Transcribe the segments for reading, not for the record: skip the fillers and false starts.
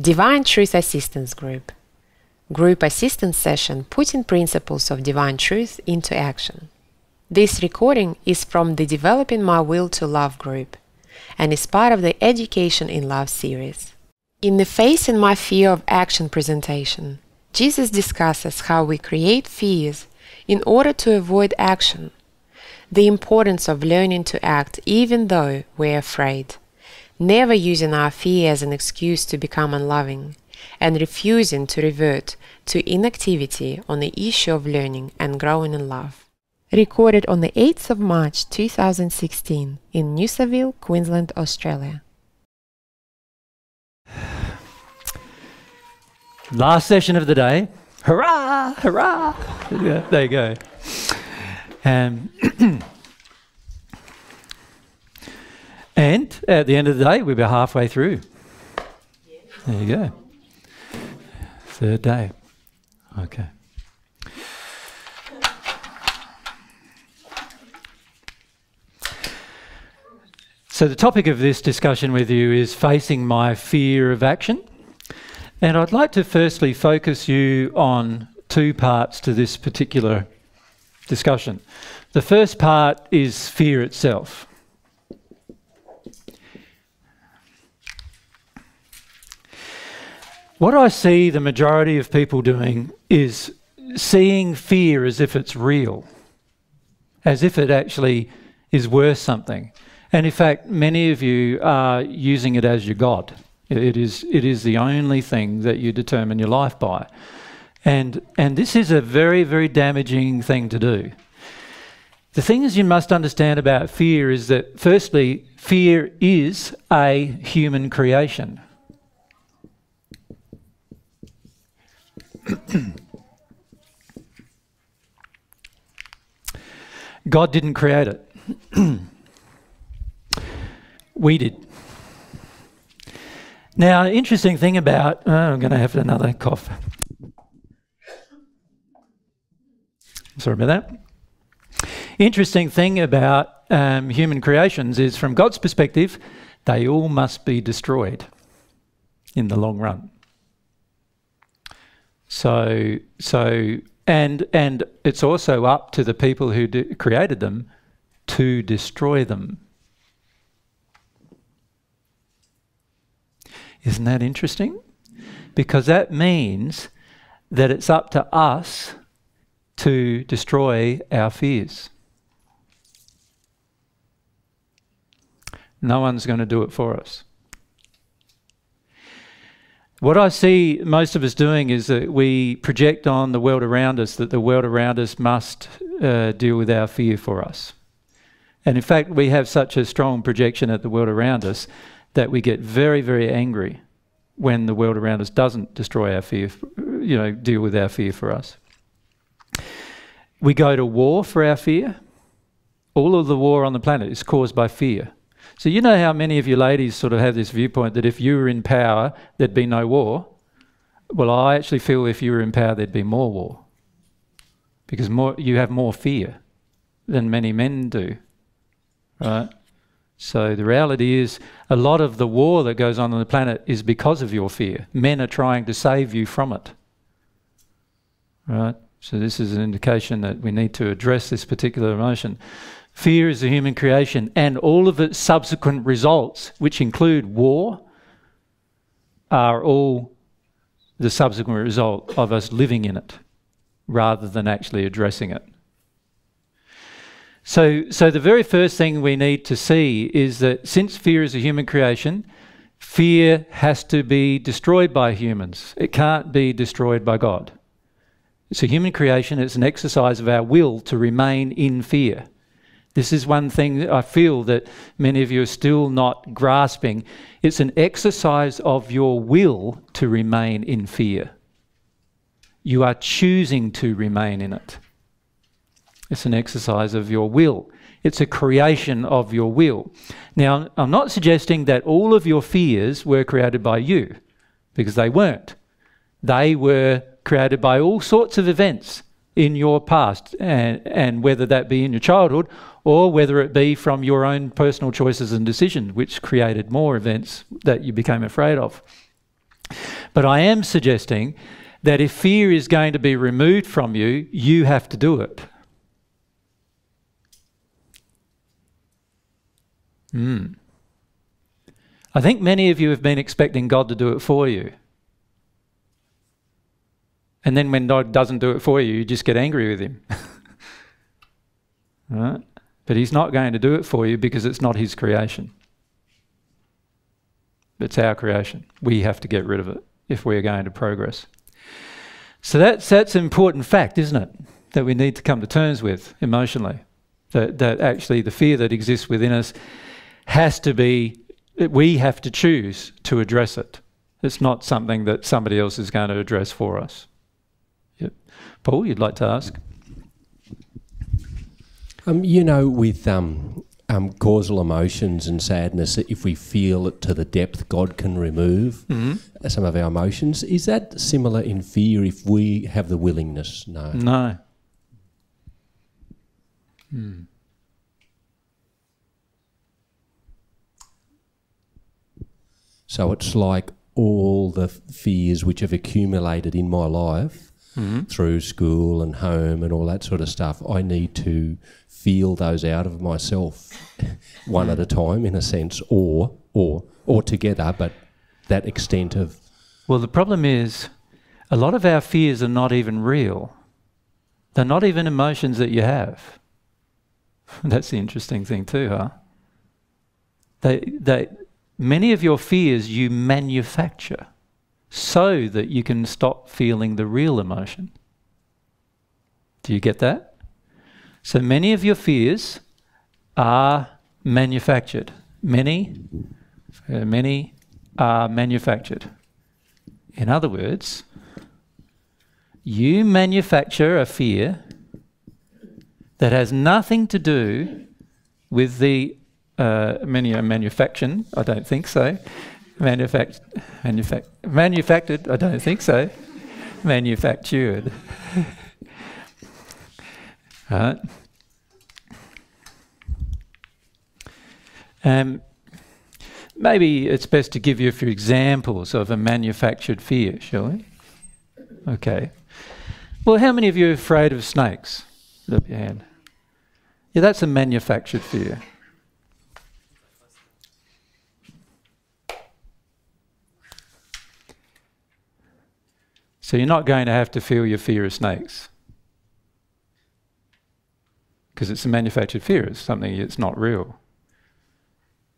Divine Truth Assistance Group. Group assistance session Putting Principles of Divine Truth into Action. This recording is from the Developing My Will to Love group and is part of the Education in Love series. In the Facing My Fear of Action presentation, Jesus discusses how we create fears in order to avoid action, the importance of learning to act even though we're afraid, never using our fear as an excuse to become unloving, and refusing to revert to inactivity on the issue of learning and growing in love. Recorded on the 8th of March 2016 in Noosaville, Queensland, Australia. Last session of the day. Hurrah! Hurrah! There you go. And at the end of the day, we're about halfway through. There you go. Third day. Okay. So the topic of this discussion with you is facing my fear of action. And I'd like to firstly focus you on two parts to this particular discussion. The first part is fear itself. What I see the majority of people doing is seeing fear as if it's real, as if it actually is worth something. And in fact, many of you are using it as your God. It is the only thing that you determine your life by. And this is a very, very damaging thing to do. The things you must understand about fear is that, firstly, fear is a human creation. God didn't create it. We did. Now, interesting thing about... Oh, I'm going to have another cough. Sorry about that. Interesting thing about human creations is, from God's perspective, they all must be destroyed in the long run. And it's also up to the people who created them to destroy them. Isn't that interesting? Because that means that it's up to us to destroy our fears. No one's going to do it for us. What I see most of us doing is that we project on the world around us that the world around us must deal with our fear for us. And in fact, we have such a strong projection at the world around us that we get very, very angry when the world around us doesn't destroy our fear, you know, deal with our fear for us. We go to war for our fear. All of the war on the planet is caused by fear. So you know how many of you ladies sort of have this viewpoint that if you were in power, there'd be no war? Well, I actually feel if you were in power, there'd be more war. Because you have more fear than many men do, right? So the reality is a lot of the war that goes on the planet is because of your fear. Men are trying to save you from it, right? So this is an indication that we need to address this particular emotion. Fear is a human creation, and all of its subsequent results, which include war, are all the subsequent result of us living in it rather than actually addressing it. So the very first thing we need to see is that since fear is a human creation, fear has to be destroyed by humans. It can't be destroyed by God. It's a human creation. It's an exercise of our will to remain in fear. This is one thing I feel that many of you are still not grasping. It's an exercise of your will to remain in fear. You are choosing to remain in it. It's an exercise of your will. It's a creation of your will. Now, I'm not suggesting that all of your fears were created by you, because they weren't. They were created by all sorts of events in your past, and whether that be in your childhood or whether it be from your own personal choices and decisions, which created more events that you became afraid of. But I am suggesting that if fear is going to be removed from you, you have to do it. I think many of you have been expecting God to do it for you. And then when God doesn't do it for you, you just get angry with him. Right? But he's not going to do it for you because it's not his creation. It's our creation. We have to get rid of it if we're going to progress. So that's an important fact, isn't it? That we need to come to terms with emotionally. That actually the fear that exists within us has to be, we have to choose to address it. It's not something that somebody else is going to address for us. Yep. Paul, you'd like to ask? You know, with causal emotions and sadness, if we feel it to the depth, God can remove some of our emotions. Is that similar in fear if we have the willingness? No. No. So it's like all the fears which have accumulated in my life through school and home and all that sort of stuff, I need to feel those out of myself one at a time, in a sense, or together, but that extent of... Well, the problem is a lot of our fears are not even real. They're not even emotions that you have. That's the interesting thing too, huh? Many of your fears you manufacture so that you can stop feeling the real emotion. Do you get that? So many of your fears are manufactured. Many are manufactured. In other words, you manufacture a fear that has nothing to do with the many are manufactured, I don't think so. Manufactured, I don't think so. Manufactured. Right. Maybe it's best to give you a few examples of a manufactured fear, shall we? Okay. Well, how many of you are afraid of snakes? Lift up your hand. Yeah, that's a manufactured fear. So you're not going to have to feel your fear of snakes because it's a manufactured fear. It's something that's not real.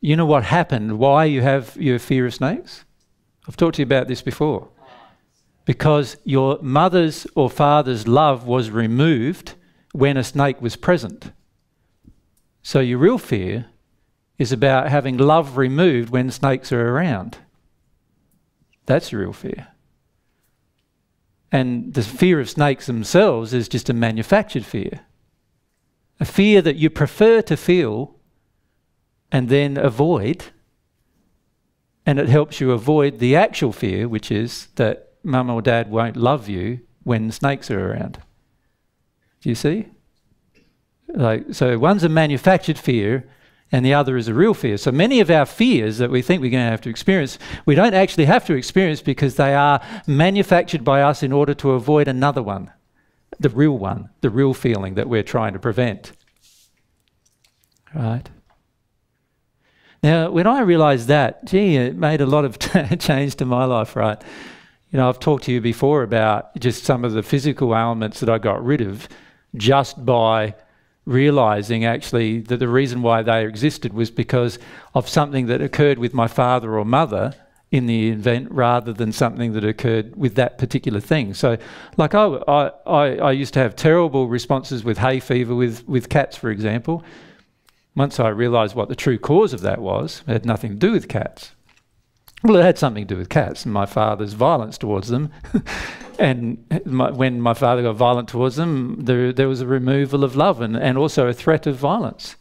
You know what happened, why you have your fear of snakes? I've talked to you about this before. Because your mother's or father's love was removed when a snake was present. So your real fear is about having love removed when snakes are around. That's your real fear. And the fear of snakes themselves is just a manufactured fear. A fear that you prefer to feel and then avoid. And it helps you avoid the actual fear, which is that mum or dad won't love you when snakes are around. Do you see? Like, so one's a manufactured fear and the other is a real fear. So many of our fears that we think we're going to have to experience, we don't actually have to experience because they are manufactured by us in order to avoid another one, the real feeling that we're trying to prevent. Right? Now, when I realised that, gee, it made a lot of change to my life, right? You know, I've talked to you before about just some of the physical ailments that I got rid of just by realising actually that the reason why they existed was because of something that occurred with my father or mother in the event rather than something that occurred with that particular thing. So like I used to have terrible responses with hay fever with cats, for example. Once I realised what the true cause of that was, it had nothing to do with cats. Well, it had something to do with cats and my father's violence towards them. And when my father got violent towards them, there was a removal of love and also a threat of violence.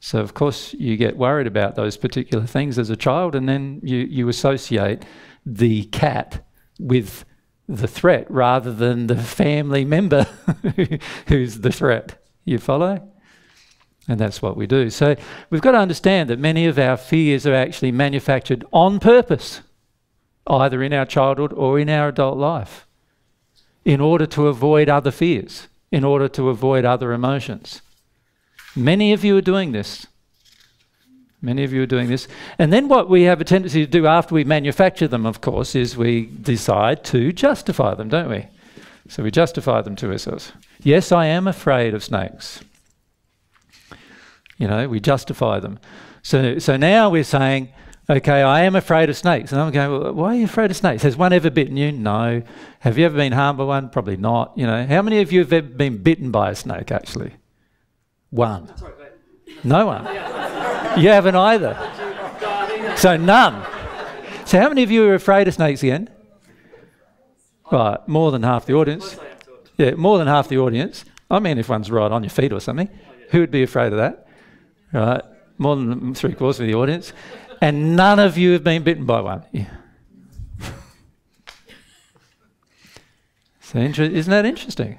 So, of course, you get worried about those particular things as a child and then you associate the cat with the threat rather than the family member who's the threat. You follow? And that's what we do. So we've got to understand that many of our fears are actually manufactured on purpose either in our childhood or in our adult life, in order to avoid other fears, in order to avoid other emotions. Many of you are doing this. Many of you are doing this. And then what we have a tendency to do after we manufacture them, of course, is we decide to justify them, don't we? So we justify them to ourselves. Yes, I am afraid of snakes. You know, we justify them. So now we're saying, okay, I am afraid of snakes. And I'm going, well, why are you afraid of snakes? Has one ever bitten you? No. Have you ever been harmed by one? Probably not. You know, how many of you have ever been bitten by a snake, actually? One. No one. You haven't either. So none. So how many of you are afraid of snakes again? Right, more than half the audience. Yeah, more than half the audience. I mean, if one's right on your feet or something, who would be afraid of that? Right, more than 3/4 of the audience. And none of you have been bitten by one. Yeah. So isn't that interesting?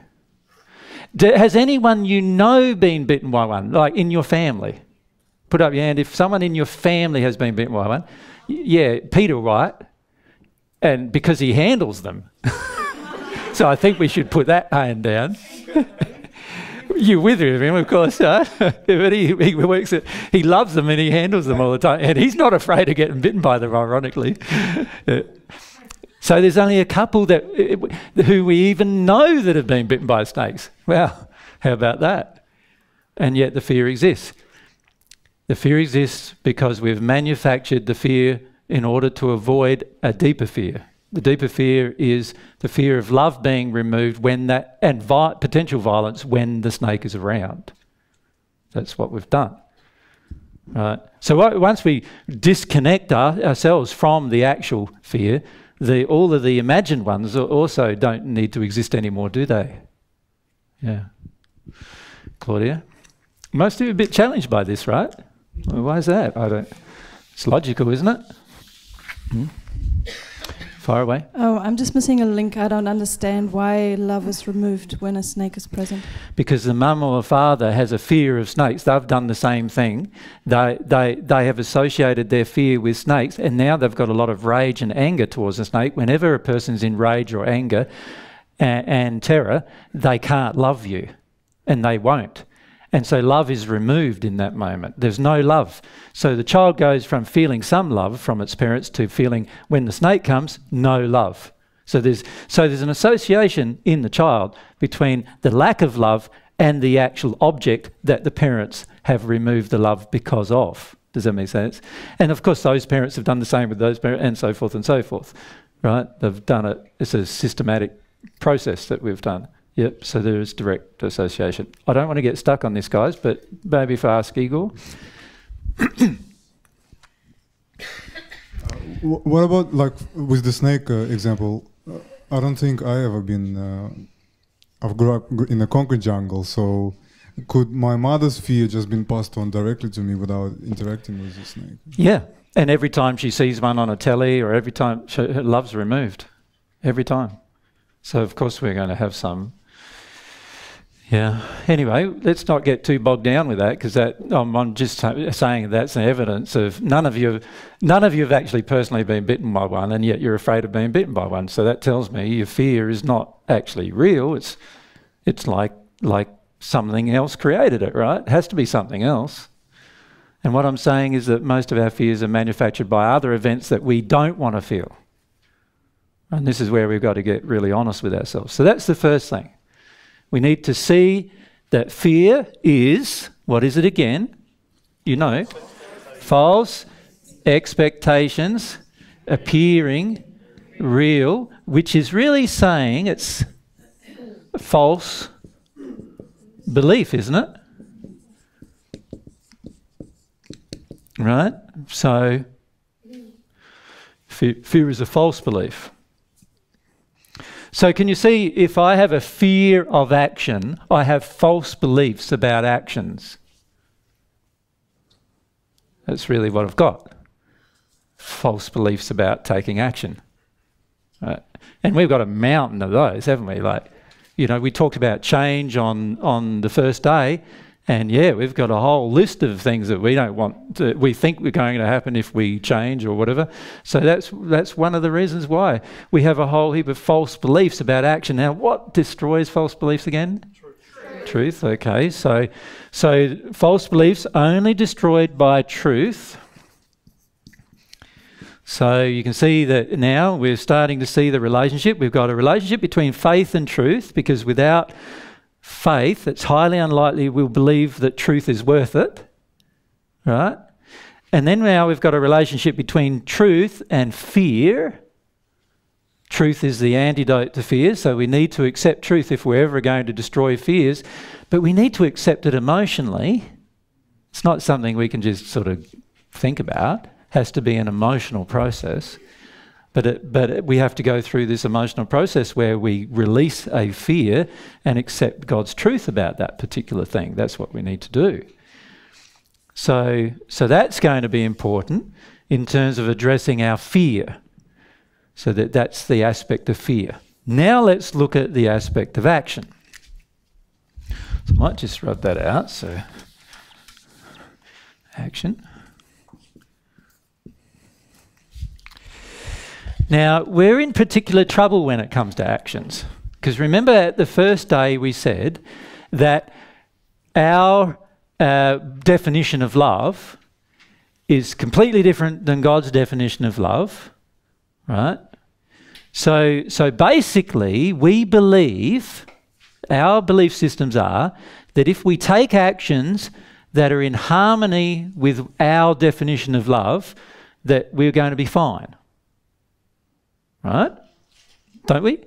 Has anyone you know been bitten by one, like in your family? Put up your hand if someone in your family has been bitten by one. Yeah, Peter, right? And because he handles them. So I think we should put that hand down. You're with him, of course, right? But he works it. He loves them and he handles them all the time. And he's not afraid of getting bitten by them, ironically. So there's only a couple who we even know that have been bitten by snakes. Wow, how about that? And yet the fear exists. The fear exists because we've manufactured the fear in order to avoid a deeper fear. The deeper fear is the fear of love being removed when that, and potential violence when the snake is around. That's what we've done. Right? So once we disconnect ourselves from the actual fear, all of the imagined ones also don't need to exist anymore, do they? Yeah. Claudia? Most of you are a bit challenged by this, right? Well, why is that? It's logical, isn't it? Hmm? Far away. Oh, I'm just missing a link. I don't understand why love is removed when a snake is present. Because the mum or the father has a fear of snakes. They've done the same thing. They have associated their fear with snakes, and now they've got a lot of rage and anger towards a snake. Whenever a person's in rage or anger and terror, they can't love you, and they won't. And so love is removed in that moment. There's no love. So the child goes from feeling some love from its parents to feeling, when the snake comes, no love. So there's an association in the child between the lack of love and the actual object that the parents have removed the love because of. Does that make sense? And of course those parents have done the same with those parents, and so forth and so forth. Right? They've done it. It's a systematic process that we've done. Yep, so there is direct association. I don't want to get stuck on this, guys, but maybe if I ask Igor. What about, like, with the snake example? I don't think I ever been... I've grew up in a concrete jungle, so could my mother's fear just been passed on directly to me without interacting with the snake? Yeah, and every time she sees one on a telly or every time... her love's removed. Every time. So, of course, we're going to have some... Yeah. Anyway, let's not get too bogged down with that, because that I'm just saying that's an evidence of none of you have actually personally been bitten by one, and yet you're afraid of being bitten by one. So that tells me your fear is not actually real. It's like something else created it, right? It has to be something else. And what I'm saying is that most of our fears are manufactured by other events that we don't want to feel. And this is where we've got to get really honest with ourselves. So that's the first thing. We need to see that fear is, what is it again? You know, false expectations appearing real, which is really saying it's false belief, isn't it? Right? So fear is a false belief. So can you see, if I have a fear of action, I have false beliefs about actions. That's really what I've got. False beliefs about taking action. Right. And we've got a mountain of those, haven't we? Like, you know, we talked about change on the first day, And yeah, we've got a whole list of things that we don't want to, we think we're going to happen if we change or whatever. So that's one of the reasons why we have a whole heap of false beliefs about action. Now, what destroys false beliefs again? Truth. Okay, so false beliefs only destroyed by truth. So you can see that now we're starting to see the relationship. We've got a relationship between faith and truth, because without faith, it's highly unlikely we'll believe that truth is worth it, right? And then now we've got a relationship between truth and fear. Truth is the antidote to fear, so we need to accept truth if we're ever going to destroy fears, but we need to accept it emotionally. It's not something we can just sort of think about. It has to be an emotional process. But we have to go through this emotional process where we release a fear and accept God's truth about that particular thing. That's what we need to do. So that's going to be important in terms of addressing our fear. So that's the aspect of fear. Now let's look at the aspect of action. So I might just rub that out. So action. Now, we're in particular trouble when it comes to actions. Because remember at the first day we said that our definition of love is completely different than God's definition of love, right? So basically we believe, our belief systems are, that if we take actions that are in harmony with our definition of love, that we're going to be fine. Right? Don't we?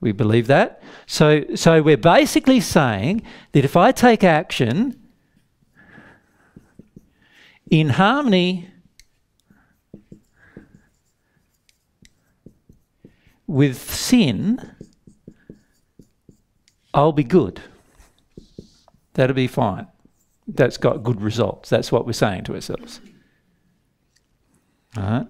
We believe that. So we're basically saying that if I take action in harmony with sin, I'll be good. That'll be fine. That's got good results. That's what we're saying to ourselves. All right?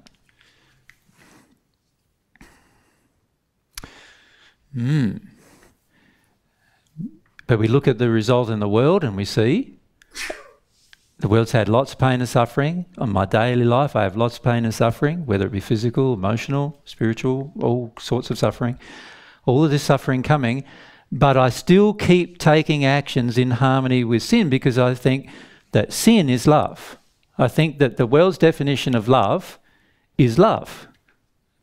But we look at the result in the world and we see the world's had lots of pain and suffering. On my daily life I have lots of pain and suffering, whether it be physical, emotional, spiritual, all sorts of suffering. All of this suffering coming, but I still keep taking actions in harmony with sin because I think that sin is love. I think that the world's definition of love is love.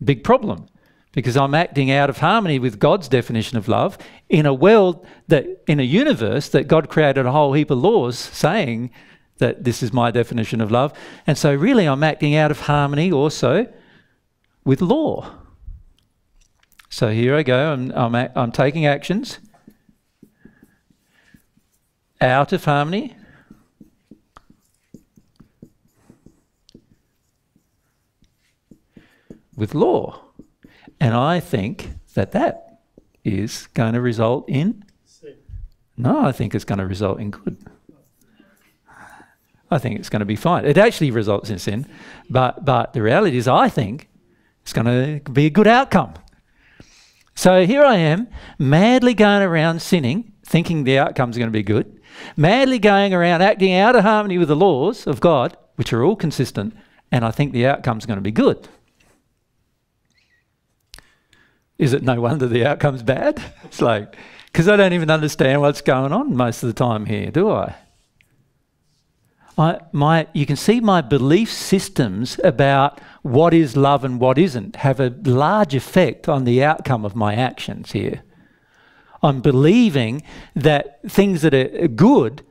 Big problem. Because I'm acting out of harmony with God's definition of love in a world that, in a universe that God created a whole heap of laws saying that this is my definition of love. And so really I'm acting out of harmony also with law. So here I go, I'm taking actions out of harmony with law. And I think that that is going to result in... No, I think it's going to result in good. I think it's going to be fine. It actually results in sin, but the reality is I think it's going to be a good outcome. So here I am, madly going around sinning, thinking the outcome's going to be good, madly going around acting out of harmony with the laws of God, which are all consistent, and I think the outcome's going to be good. Is it no wonder the outcome's bad? It's like, because I don't even understand what's going on most of the time here, do I? You can see my belief systems about what is love and what isn't have a large effect on the outcome of my actions here. I'm believing that things that are good,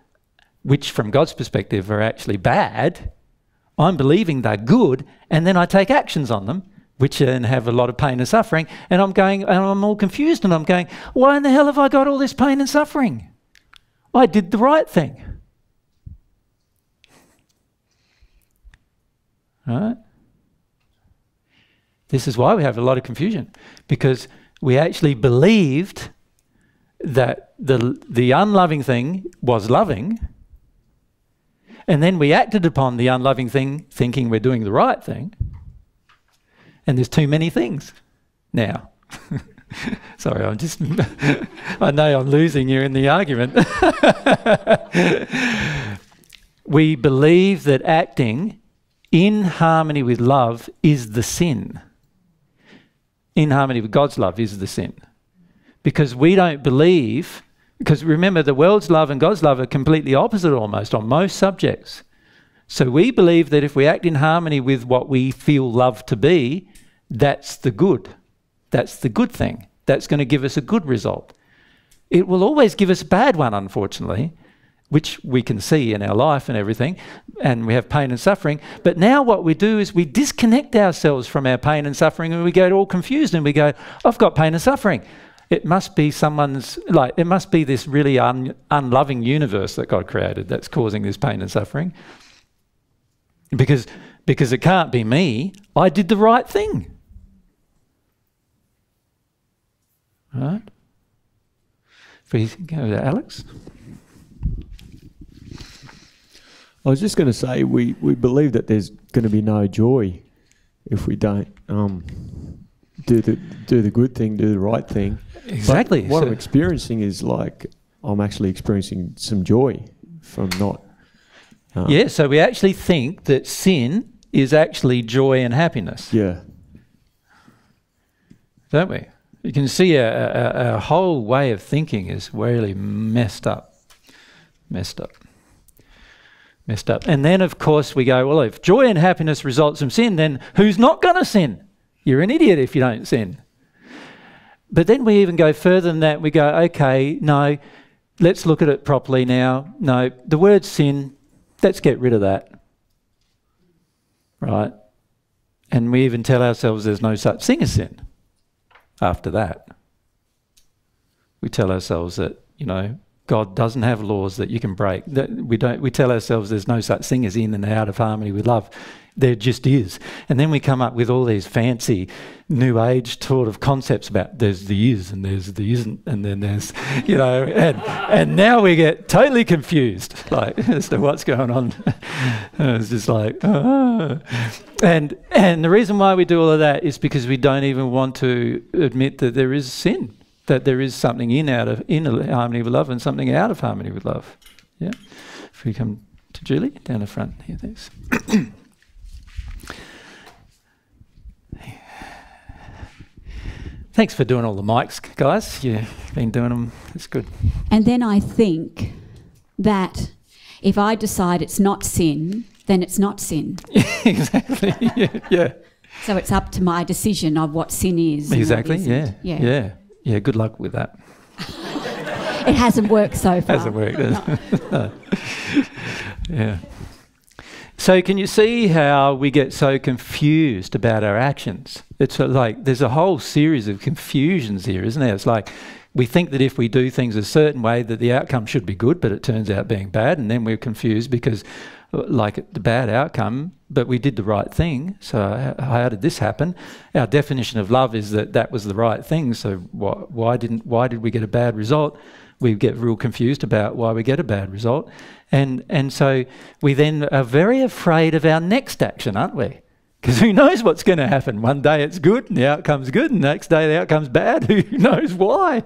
which from God's perspective are actually bad, I'm believing they're good, and then I take actions on them, which then have a lot of pain and suffering, and I'm all confused, and I'm going, why in the hell have I got all this pain and suffering? I did the right thing. Right? This is why we have a lot of confusion, because we actually believed that the unloving thing was loving, and then we acted upon the unloving thing thinking we're doing the right thing. And there's too many things now. Sorry, I'm just, I know I'm losing you in the argument. We believe that acting in harmony with love is the sin. In harmony with God's love is the sin. Because we don't believe, because remember the world's love and God's love are completely opposite almost on most subjects. So we believe that if we act in harmony with what we feel love to be, that's the good. That's the good thing. That's going to give us a good result. It will always give us a bad one, unfortunately, which we can see in our life and everything, and we have pain and suffering. But now what we do is we disconnect ourselves from our pain and suffering, and we get all confused and we go, I've got pain and suffering. It must be someone's, like, it must be this really unloving universe that God created that's causing this pain and suffering. Because it can't be me. I did the right thing. Right? Please go to Alex. I was just going to say we believe that there's going to be no joy if we don't do the good thing, do the right thing. Exactly. But what I'm experiencing is like I'm actually experiencing some joy from not. Yeah, so we actually think that sin is actually joy and happiness. Yeah. Don't we? You can see our whole way of thinking is really messed up. Messed up. Messed up. And then, of course, we go, well, if joy and happiness results from sin, then who's not going to sin? You're an idiot if you don't sin. But then we even go further than that. We go, okay, no, let's look at it properly now. No, the word sin, let's get rid of that. Right? And we even tell ourselves there's no such thing as sin. After that, we tell ourselves that, you know, God doesn't have laws that you can break. That we don't. We tell ourselves there's no such thing as in and out of harmony with love. There just is. And then we come up with all these fancy New Age sort of concepts about there's the is and there's the isn't and then there's, you know, and now we get totally confused, like, as to what's going on. It's just like, oh. And the reason why we do all of that is because we don't even want to admit that there is sin, that there is something in harmony with love and something out of harmony with love. Yeah. If we come to Julie, down the front here, thanks. Thanks for doing all the mics, guys. You've been doing them. It's good. And then I think that if I decide it's not sin, then it's not sin. Exactly. Yeah. Yeah. So it's up to my decision of what sin is. Exactly. Yeah. Yeah. Yeah. Yeah. Good luck with that. It hasn't worked so far. Hasn't worked. No. Yeah. So can you see how we get so confused about our actions? It's like there's a whole series of confusions here, isn't there? It's like we think that if we do things a certain way that the outcome should be good, but it turns out being bad, and then we're confused because, like, the bad outcome, but we did the right thing, so how did this happen? Our definition of love is that that was the right thing, so why did we get a bad result? We get real confused about why we get a bad result. And so we then are very afraid of our next action, aren't we? Because who knows what's going to happen? One day it's good and the outcome's good, and the next day the outcome's bad. Who knows why?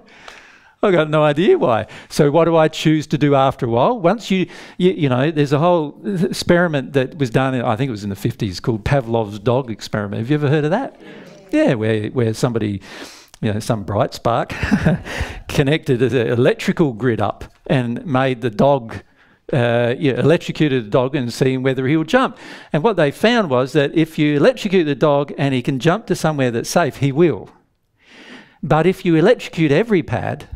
I've got no idea why. So what do I choose to do after a while? Once you know, there's a whole experiment that was done, I think it was in the 50s, called Pavlov's dog experiment. Have you ever heard of that? Yeah, where somebody... you know, some bright spark connected an electrical grid up and made the dog, electrocuted the dog and seeing whether he would jump. And what they found was that if you electrocute the dog and he can jump to somewhere that's safe, he will. But if you electrocute every pad,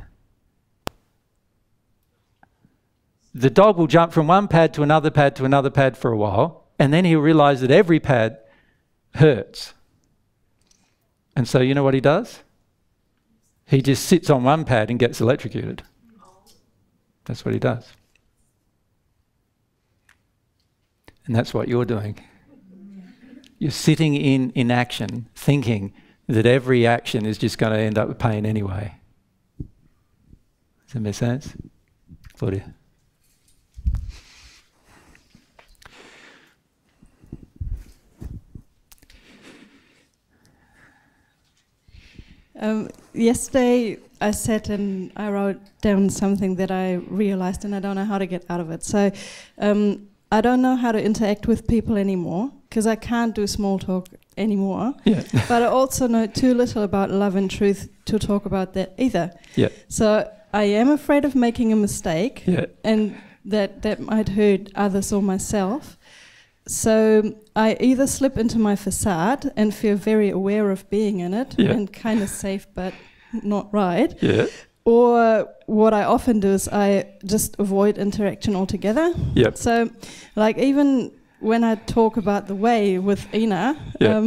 the dog will jump from one pad to another pad to another pad for a while, and then he'll realise that every pad hurts. And so you know what he does? He just sits on one pad and gets electrocuted. That's what he does. And that's what you're doing. You're sitting in inaction, thinking that every action is just going to end up with pain anyway. Does that make sense? Claudia. Yesterday I sat and I wrote down something that I realized and I don't know how to get out of it. So I don't know how to interact with people anymore because I can't do small talk anymore. Yeah. But I also know too little about love and truth to talk about that either. Yeah. So I am afraid of making a mistake, yeah, and that might hurt others or myself. So I either slip into my facade and feel very aware of being in it, yeah, and kind of safe but not right, yeah, or what I often do is I just avoid interaction altogether. Yep. So like even when I talk about the way with Ina, yep,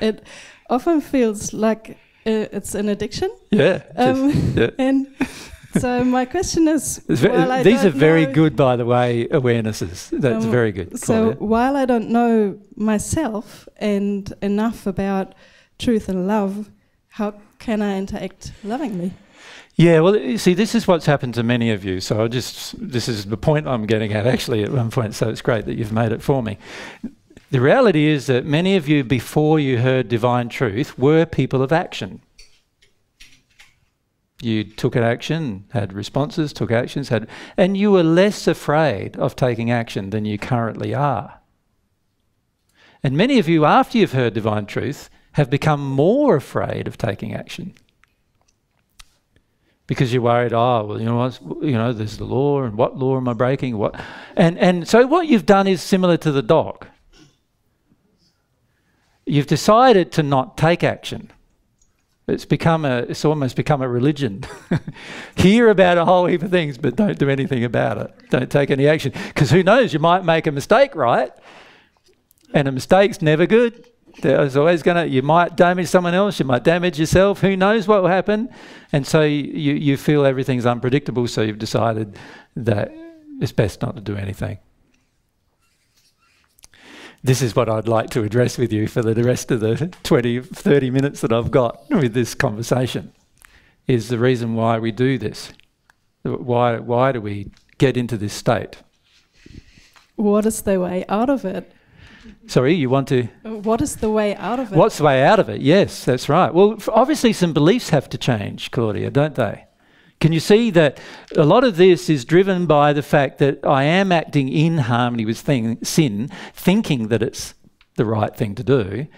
it often feels like it's an addiction. Yeah. Yeah. And so my question is, these are very good, by the way, awarenesses. That's very good. So while I don't know myself and enough about truth and love, how can I interact lovingly? Yeah, well, you see, this is what's happened to many of you. So this is the point I'm getting at actually at one point. So it's great that you've made it for me. The reality is that many of you, before you heard Divine Truth, were people of action. You took an action, had responses, took actions, and you were less afraid of taking action than you currently are. And many of you, after you've heard Divine Truth, have become more afraid of taking action because you're worried. Oh, well, there's the law, and what law am I breaking? What? And so what you've done is similar to the dog. You've decided to not take action. It's almost become a religion. Hear about a whole heap of things, but don't do anything about it. Don't take any action. Because who knows, you might make a mistake, right? And a mistake's never good. There's always you might damage someone else, you might damage yourself, who knows what will happen. And so you feel everything's unpredictable, so you've decided that it's best not to do anything. This is what I'd like to address with you for the rest of the 20, 30 minutes that I've got with this conversation, is the reason why we do this. Why do we get into this state? What is the way out of it? Sorry, you want to? What is the way out of it? What's the way out of it? Yes, that's right. Well, obviously some beliefs have to change, Claudia, don't they? Can you see that a lot of this is driven by the fact that I am acting in harmony with sin, thinking that it's the right thing to do,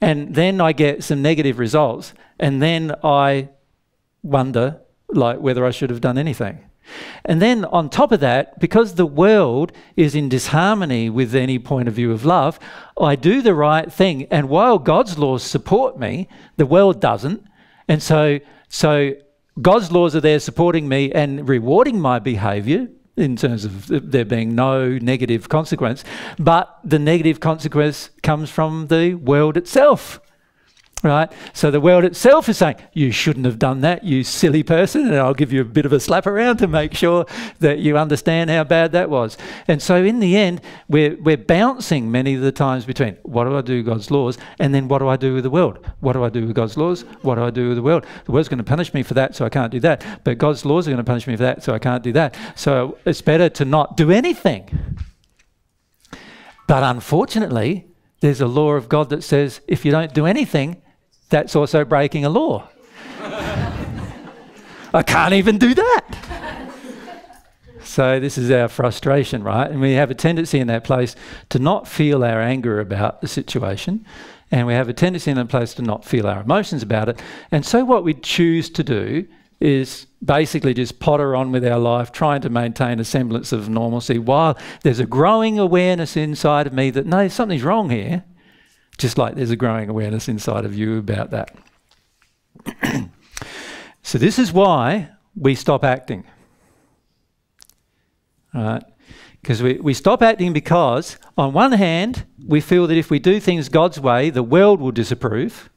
and then I get some negative results, and then I wonder whether I should have done anything. And then on top of that, because the world is in disharmony with any point of view of love, I do the right thing, and while God's laws support me, the world doesn't, and so God's laws are there supporting me and rewarding my behaviour in terms of there being no negative consequence, but the negative consequence comes from the world itself, right? So the world itself is saying, you shouldn't have done that, you silly person, and I'll give you a bit of a slap around to make sure that you understand how bad that was. And so in the end, we're bouncing many of the times between what do I do with God's laws, and then what do I do with the world? What do I do with God's laws? What do I do with the world? The world's going to punish me for that, so I can't do that. But God's laws are going to punish me for that, so I can't do that. So it's better to not do anything. But unfortunately, there's a law of God that says if you don't do anything, that's also breaking a law. I can't even do that. So this is our frustration, right? And we have a tendency in that place to not feel our anger about the situation, and we have a tendency in that place to not feel our emotions about it. And so what we choose to do is basically just potter on with our life, trying to maintain a semblance of normalcy, while there's a growing awareness inside of me that, no, something's wrong here, just like there's a growing awareness inside of you about that. So this is why we stop acting, right? Because we stop acting because, on one hand, we feel that if we do things God's way, the world will disapprove,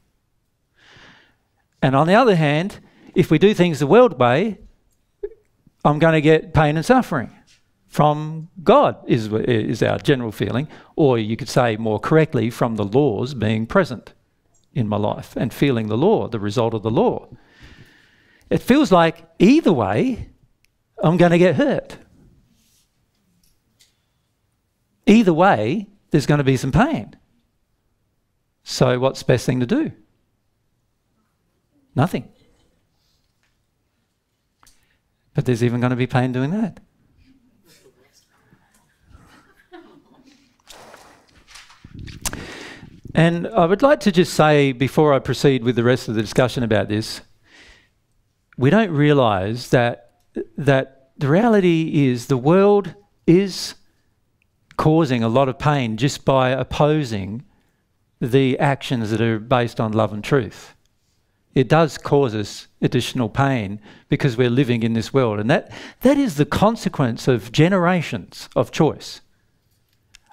and on the other hand, if we do things the world way, I'm going to get pain and suffering from God, is our general feeling, or you could say more correctly, from the laws being present in my life and feeling the law, the result of the law. It feels like either way, I'm going to get hurt. Either way, there's going to be some pain. So what's the best thing to do? Nothing. But there's even going to be pain doing that. And I would like to just say, before I proceed with the rest of the discussion about this, we don't realise that the reality is the world is causing a lot of pain just by opposing the actions that are based on love and truth. It does cause us additional pain because we're living in this world. And that is the consequence of generations of choice.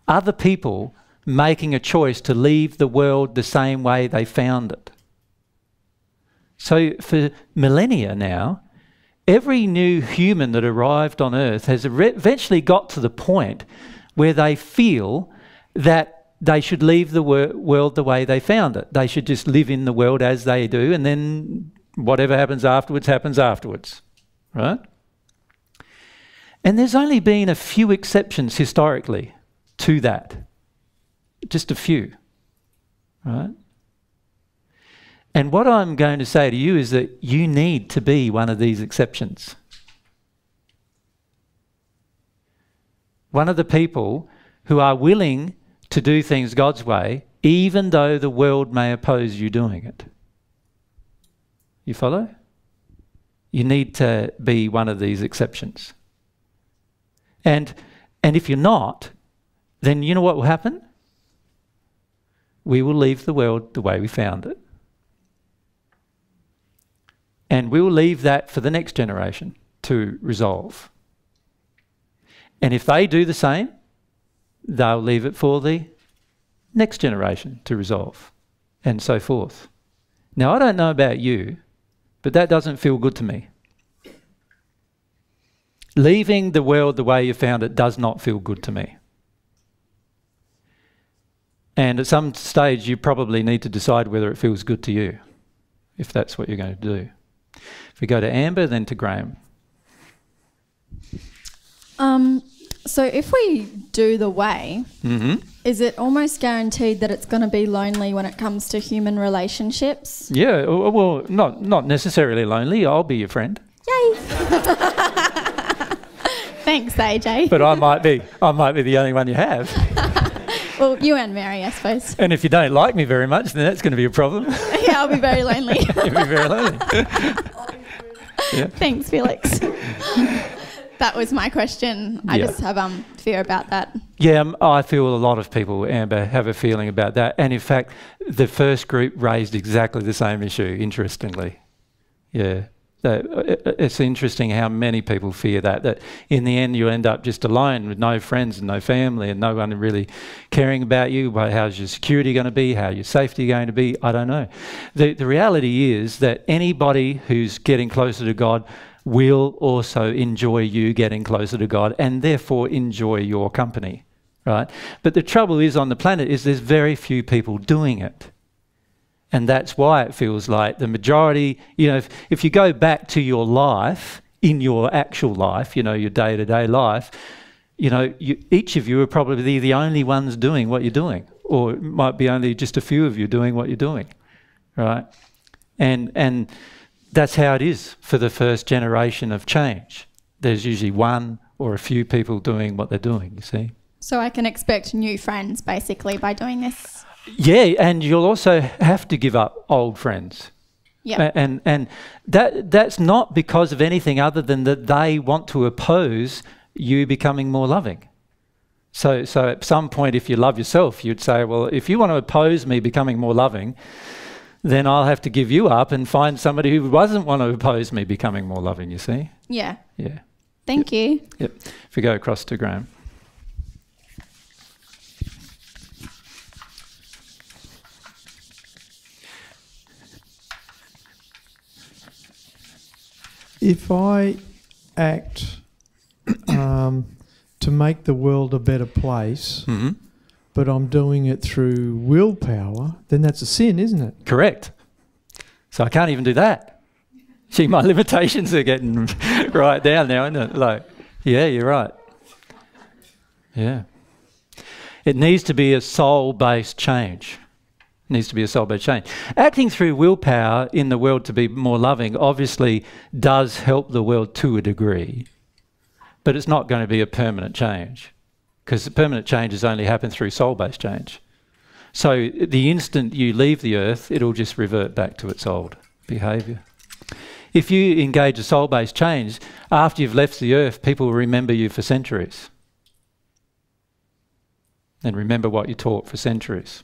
Other people making a choice to leave the world the same way they found it. So for millennia now, every new human that arrived on Earth has eventually got to the point where they feel that they should leave the world the way they found it. They should just live in the world as they do, and then whatever happens afterwards, right? And there's only been a few exceptions historically to that. Just a few, right? And what I'm going to say to you is that you need to be one of these exceptions. One of the people who are willing to do things God's way, even though the world may oppose you doing it. You follow? You need to be one of these exceptions. And if you're not, then you know what will happen? We will leave the world the way we found it. And we will leave that for the next generation to resolve. And if they do the same, they'll leave it for the next generation to resolve, and so forth. Now, I don't know about you, but that doesn't feel good to me. Leaving the world the way you found it does not feel good to me. And at some stage, you probably need to decide whether it feels good to you, if that's what you're going to do. If we go to Amber, then to Graham. So if we do the way, is it almost guaranteed that it's going to be lonely when it comes to human relationships? Yeah, well, not necessarily lonely. I'll be your friend. Yay! Thanks, AJ. But I might be the only one you have. Well, you and Mary, I suppose. And if you don't like me very much, then that's going to be a problem. Yeah, I'll be very lonely. You'll be very lonely. Yeah. Thanks, Felix. That was my question. I just have fear about that. Yeah, I feel a lot of people, Amber, have a feeling about that. And in fact, the first group raised exactly the same issue, interestingly. Yeah, it's interesting how many people fear that in the end you end up just alone with no friends and no family and no one really caring about you. But how's your security going to be? How's your safety going to be? I don't know. The reality is that anybody who's getting closer to God will also enjoy you getting closer to God and therefore enjoy your company, right? But the trouble is on the planet is there's very few people doing it. And that's why it feels like the majority, you know, if you go back to your life, in your actual life, you know, your day-to-day life, you know, each of you are probably the only ones doing what you're doing, or it might be only just a few of you doing what you're doing, right? And that's how it is for the first generation of change. There's usually one or a few people doing what they're doing, you see. So I can expect new friends, basically, by doing this? Yeah, and you'll also have to give up old friends. Yeah. And that's not because of anything other than that they want to oppose you becoming more loving. So at some point, if you love yourself, you'd say, well, if you want to oppose me becoming more loving, then I'll have to give you up and find somebody who doesn't want to oppose me becoming more loving, you see? Yeah. Yeah. Thank you. Yep. If we go across to Graham. If I act to make the world a better place, but I'm doing it through willpower, then that's a sin, isn't it? Correct. So I can't even do that. See, my limitations are getting right down now, isn't it? Like, yeah, you're right. Yeah. It needs to be a soul-based change. needs to be a soul-based change. Acting through willpower in the world to be more loving obviously does help the world to a degree, but it's not going to be a permanent change, because the permanent changes only happen through soul-based change. So the instant you leave the earth, it'll just revert back to its old behaviour. If you engage a soul-based change, after you've left the earth, people will remember you for centuries and remember what you taught for centuries.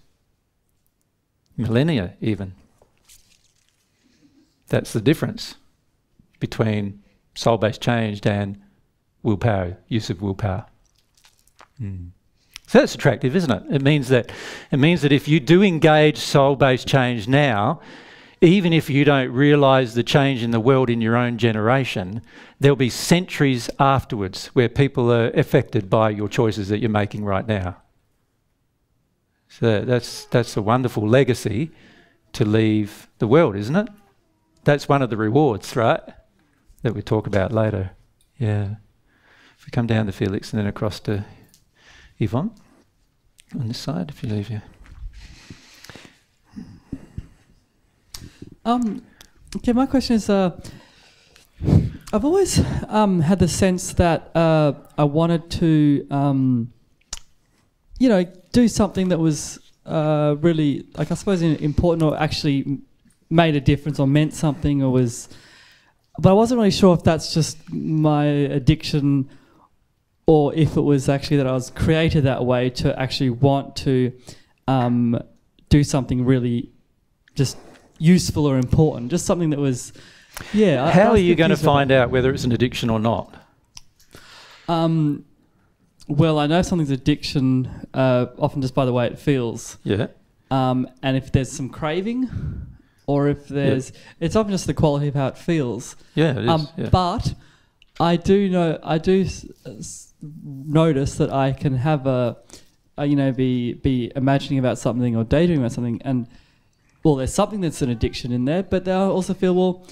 Millennia, even. That's the difference between soul-based change and willpower, use of willpower. Mm. So that's attractive, isn't it? It means that if you do engage soul-based change now, even if you don't realise the change in the world in your own generation, there'll be centuries afterwards where people are affected by your choices that you're making right now. So that's a wonderful legacy to leave the world, isn't it? That's one of the rewards, right, that we talk about later. Yeah. If we come down to Felix and then across to Yvonne on this side, if you leave here. Okay, my question is, I've always had the sense that I wanted to, you know, do something that was really, like, I suppose, important, or actually made a difference, or meant something, or was, but I wasn't really sure if that's just my addiction, or if it was actually that I was created that way to actually want to do something really just useful or important, just something that was, yeah. How are you going to find out whether it's an addiction or not? Well, I know something's addiction often just by the way it feels. Yeah. And if there's some craving, or if there's, yeah, it's often just the quality of how it feels. Yeah, it is. Yeah. But I do know, I do notice that I can have a you know, be imagining about something or daydreaming about something, and well, there's something that's an addiction in there, but I also feel, well,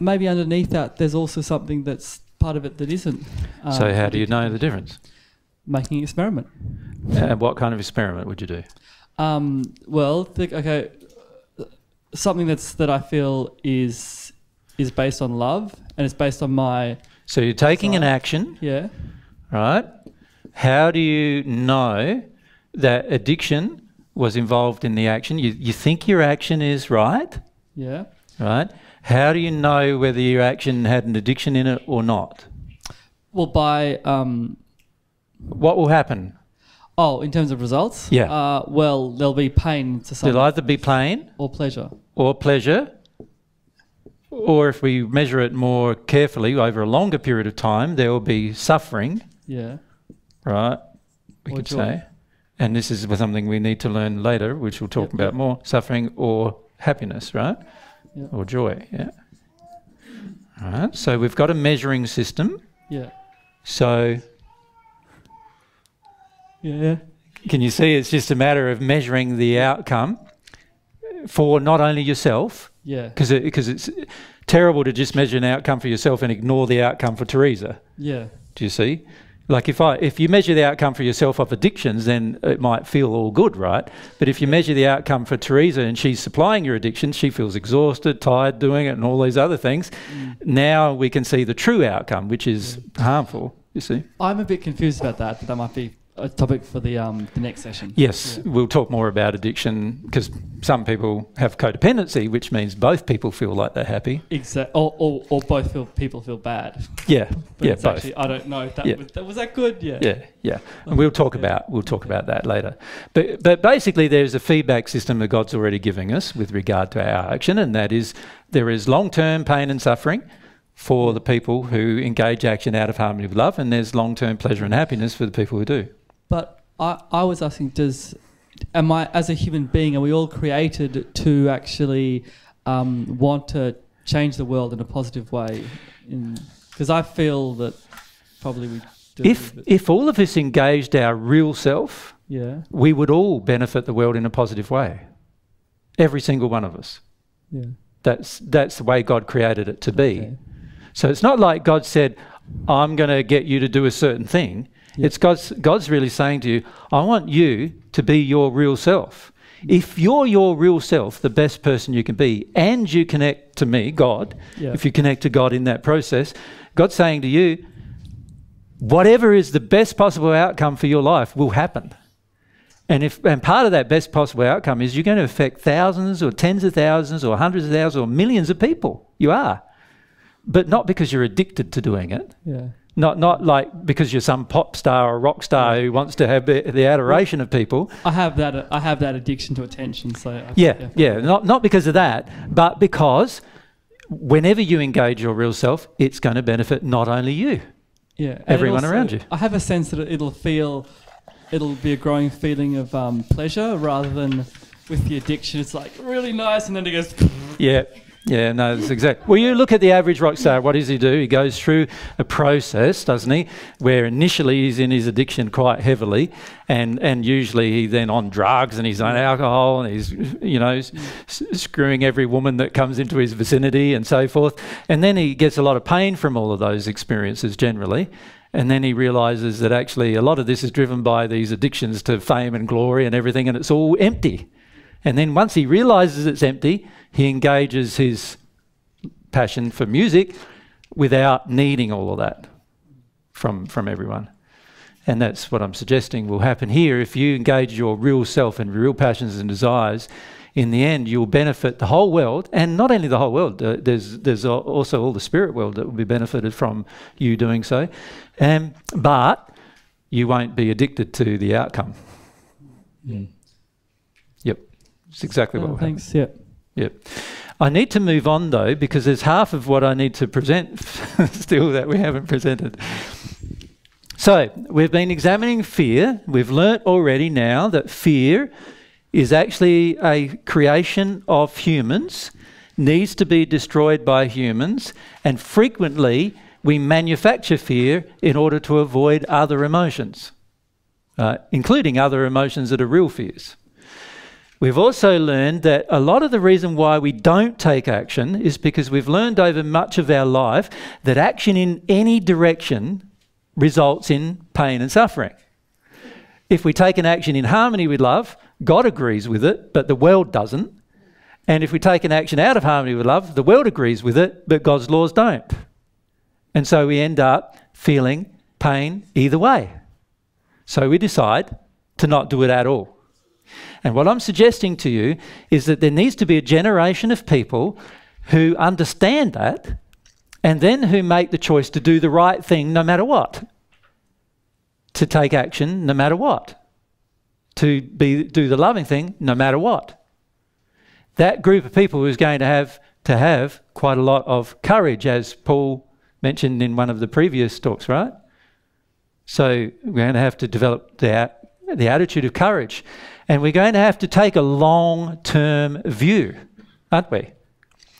maybe underneath that there's also something that's part of it that isn't. So how do you know the difference? Making an experiment. And what kind of experiment would you do? Well, okay, something that I feel is based on love, and it's based on my. So you're taking an action. Yeah. Right. How do you know that addiction was involved in the action? You think your action is right. Yeah. Right. How do you know whether your action had an addiction in it or not? Well, by. What will happen? Oh, in terms of results? Yeah. Well, there'll be pain to some. There'll either be pain. Or pleasure. Or pleasure. Or if we measure it more carefully over a longer period of time, there will be suffering. Yeah. Right? We could say. And this is something we need to learn later, which we'll talk about more. Suffering or happiness, right? Yep. Or joy, yeah. All right. So we've got a measuring system. Yeah. So... yeah. Can you see it's just a matter of measuring the outcome for not only yourself, yeah, because it's terrible to just measure an outcome for yourself and ignore the outcome for Teresa. Yeah. Do you see? Like if you measure the outcome for yourself of addictions, then it might feel all good, right? But if you measure the outcome for Teresa and she's supplying your addiction, she feels exhausted, tired doing it and all these other things. Mm. Now we can see the true outcome, which is harmful, you see. I'm a bit confused about that, but that might be a topic for the next session. Yes, yeah. We'll talk more about addiction, because some people have codependency, which means both people feel like they're happy. Exactly, or both people feel bad. Yeah, but yeah, both. Actually, I don't know if that, yeah, was that good. Yeah, yeah, yeah. And we'll talk about that later. But basically, there's a feedback system that God's already giving us with regard to our action, and that is there is long-term pain and suffering for the people who engage action out of harmony with love, and there's long-term pleasure and happiness for the people who do. But I was asking, as a human being, are we all created to actually want to change the world in a positive way? Because I feel that probably we do. If all of us engaged our real self, yeah, we would all benefit the world in a positive way. Every single one of us. Yeah. That's the way God created it to be. Okay. So it's not like God said, I'm going to get you to do a certain thing. It's God's really saying to you, I want you to be your real self. If you're your real self, the best person you can be, and you connect to me, God, if you connect to God in that process, God's saying to you, whatever is the best possible outcome for your life will happen. And, and part of that best possible outcome is you're going to affect thousands or tens of thousands or hundreds of thousands or millions of people. You are. But not because you're addicted to doing it. Yeah. Not like because you're some pop star or rock star who wants to have the adoration of people. I have that addiction to attention. So Not because of that, but because whenever you engage your real self, it's going to benefit not only you, everyone around you. I have a sense that it'll be a growing feeling of pleasure rather than with the addiction. It's like really nice, and then it goes. Yeah. Yeah, no, that's exact. Well, you look at the average rock star, what does he do? He goes through a process, doesn't he, where initially he's in his addiction quite heavily, and usually he then on drugs and he's on alcohol and he's, you know, screwing every woman that comes into his vicinity and so forth. And then he gets a lot of pain from all of those experiences generally. And then he realises that actually a lot of this is driven by these addictions to fame and glory and everything, and it's all empty. And then once he realises it's empty, he engages his passion for music without needing all of that from everyone. And that's what I'm suggesting will happen here. If you engage your real self and real passions and desires, in the end you'll benefit the whole world, and not only the whole world, there's also all the spirit world that will be benefited from you doing so. But you won't be addicted to the outcome. Mm. It's exactly what happened. Thanks, Yep. I need to move on, though, because there's half of what I need to present still that we haven't presented. So we've been examining fear. We've learnt already now that fear is actually a creation of humans, needs to be destroyed by humans, and frequently we manufacture fear in order to avoid other emotions, including other emotions that are real fears. We've also learned that a lot of the reason why we don't take action is because we've learned over much of our life that action in any direction results in pain and suffering. If we take an action in harmony with love, God agrees with it, but the world doesn't. And if we take an action out of harmony with love, the world agrees with it, but God's laws don't. And so we end up feeling pain either way. So we decide to not do it at all. And what I'm suggesting to you is that there needs to be a generation of people who understand that and then who make the choice to do the right thing no matter what, to take action no matter what, to do the loving thing no matter what. That group of people is going to have quite a lot of courage, as Paul mentioned in one of the previous talks, right? So we're going to have to develop the attitude of courage. And we're going to have to take a long-term view, aren't we?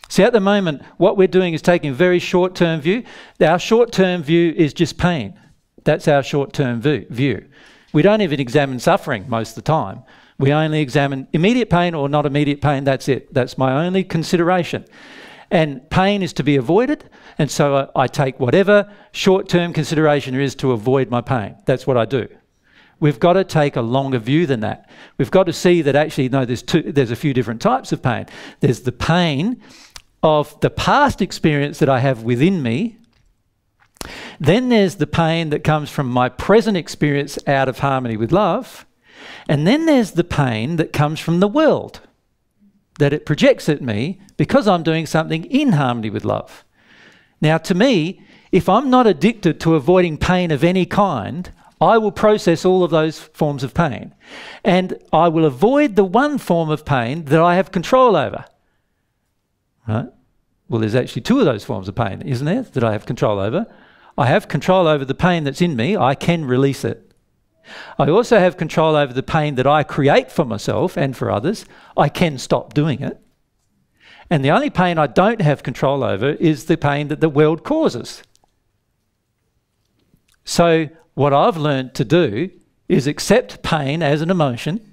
See, at the moment, what we're doing is taking a very short-term view. Our short-term view is just pain. That's our short-term view. We don't even examine suffering most of the time. We only examine immediate pain or not immediate pain. That's it. That's my only consideration. And pain is to be avoided, and so I take whatever short-term consideration there is to avoid my pain. That's what I do. We've got to take a longer view than that. We've got to see that actually, no, there's a few different types of pain. There's the pain of the past experience that I have within me. Then there's the pain that comes from my present experience out of harmony with love. And then there's the pain that comes from the world, that it projects at me because I'm doing something in harmony with love. Now, to me, if I'm not addicted to avoiding pain of any kind, I will process all of those forms of pain, and I will avoid the one form of pain that I have control over. Right? Well, there's actually two of those forms of pain, isn't there, that I have control over? I have control over the pain that's in me. I can release it. I also have control over the pain that I create for myself and for others. I can stop doing it. And the only pain I don't have control over is the pain that the world causes. So what I've learned to do is accept pain as an emotion,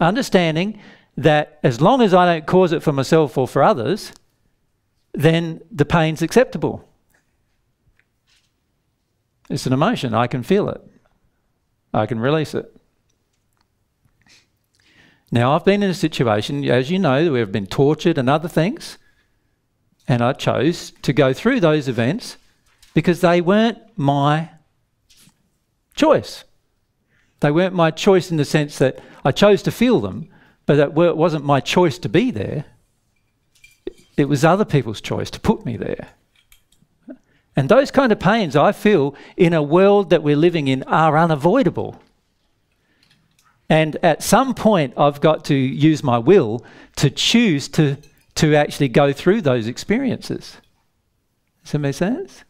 understanding that as long as I don't cause it for myself or for others, then the pain's acceptable. It's an emotion. I can feel it. I can release it. Now, I've been in a situation, as you know, we've been tortured and other things, and I chose to go through those events because they weren't my choice. They weren't my choice in the sense that I chose to feel them, but that wasn't my choice to be there. It was other people's choice to put me there. And those kind of pains, I feel, in a world that we're living in, are unavoidable. And at some point, I've got to use my will to choose to actually go through those experiences. Does that make sense?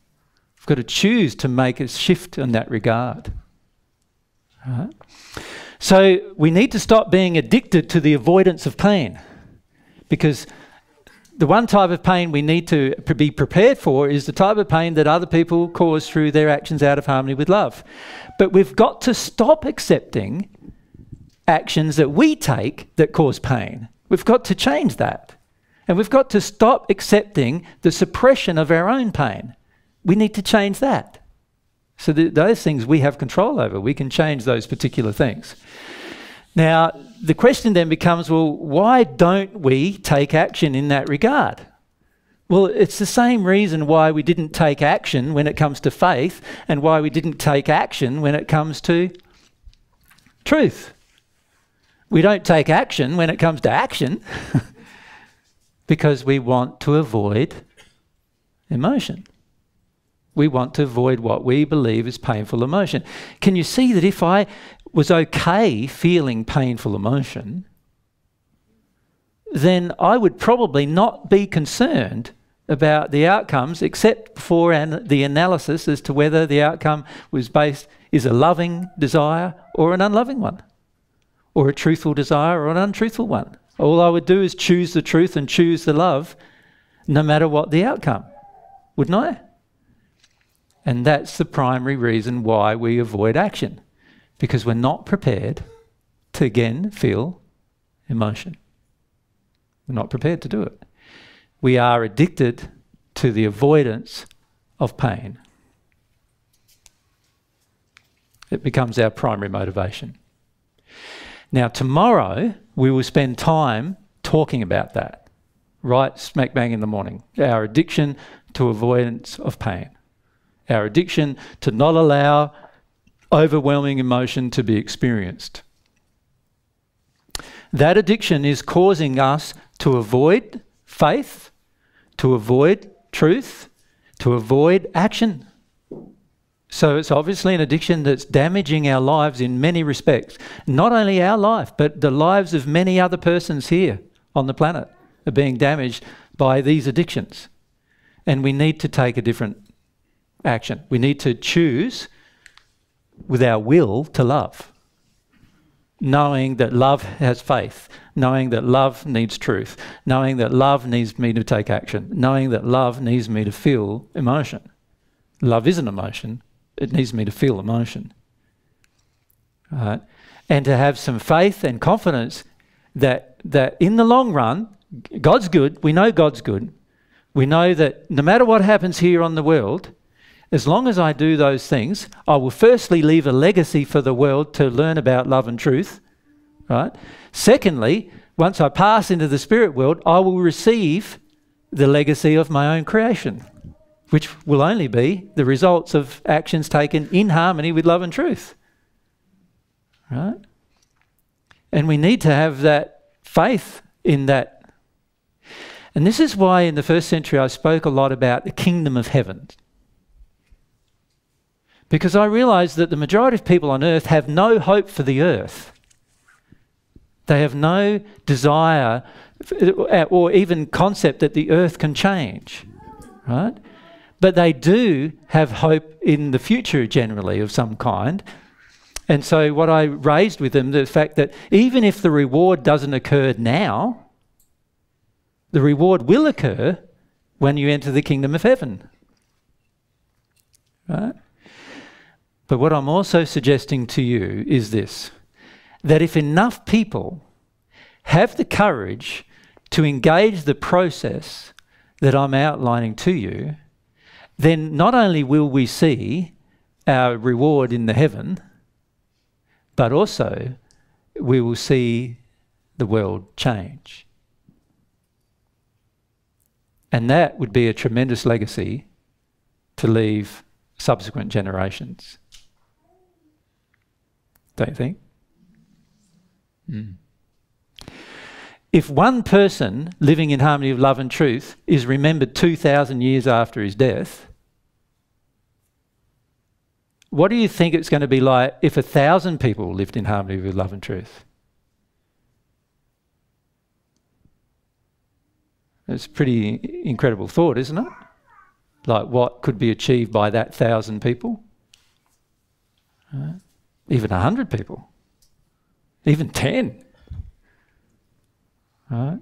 I've got to choose to make a shift in that regard. All right. So we need to stop being addicted to the avoidance of pain, because the one type of pain we need to be prepared for is the type of pain that other people cause through their actions out of harmony with love. But we've got to stop accepting actions that we take that cause pain. We've got to change that. And we've got to stop accepting the suppression of our own pain. We need to change that. So those things we have control over. We can change those particular things. Now, the question then becomes, well, why don't we take action in that regard? Well, it's the same reason why we didn't take action when it comes to faith and why we didn't take action when it comes to truth. We don't take action when it comes to action because we want to avoid emotion. We want to avoid what we believe is painful emotion. Can you see that if I was okay feeling painful emotion, then I would probably not be concerned about the outcomes except for the analysis as to whether the outcome was is a loving desire or an unloving one, or a truthful desire or an untruthful one. All I would do is choose the truth and choose the love no matter what the outcome, wouldn't I? And that's the primary reason why we avoid action, because we're not prepared to again feel emotion. We're not prepared to do it. We are addicted to the avoidance of pain. It becomes our primary motivation. Now, tomorrow we will spend time talking about that, right smack bang in the morning, our addiction to avoidance of pain. Our addiction to not allow overwhelming emotion to be experienced. That addiction is causing us to avoid faith, to avoid truth, to avoid action. So it's obviously an addiction that's damaging our lives in many respects. Not only our life, but the lives of many other persons here on the planet are being damaged by these addictions. And we need to take a different action. We need to choose with our will to love, knowing that love has faith, knowing that love needs truth, knowing that love needs me to take action, knowing that love needs me to feel emotion. Love is an emotion. It needs me to feel emotion. All right? And to have some faith and confidence that in the long run, God's good. We know God's good. We know that no matter what happens here on the world, as long as I do those things, I will firstly leave a legacy for the world to learn about love and truth, right? Secondly, once I pass into the spirit world, I will receive the legacy of my own creation, which will only be the results of actions taken in harmony with love and truth, right? And we need to have that faith in that. And this is why in the first century I spoke a lot about the kingdom of heaven. Because I realize that the majority of people on earth have no hope for the earth. They have no desire or even concept that the earth can change, right? But they do have hope in the future generally of some kind. And so what I raised with them, the fact that even if the reward doesn't occur now, the reward will occur when you enter the kingdom of heaven, right? But what I'm also suggesting to you is this, that if enough people have the courage to engage the process that I'm outlining to you, then not only will we see our reward in the heaven, but also we will see the world change. And that would be a tremendous legacy to leave subsequent generations. Don't you think? Mm. If one person living in harmony of love and truth is remembered 2,000 years after his death, what do you think it's going to be like if 1,000 people lived in harmony with love and truth? It's a pretty incredible thought, isn't it? Like what could be achieved by that 1,000 people? Even 100 people. Even 10. Right.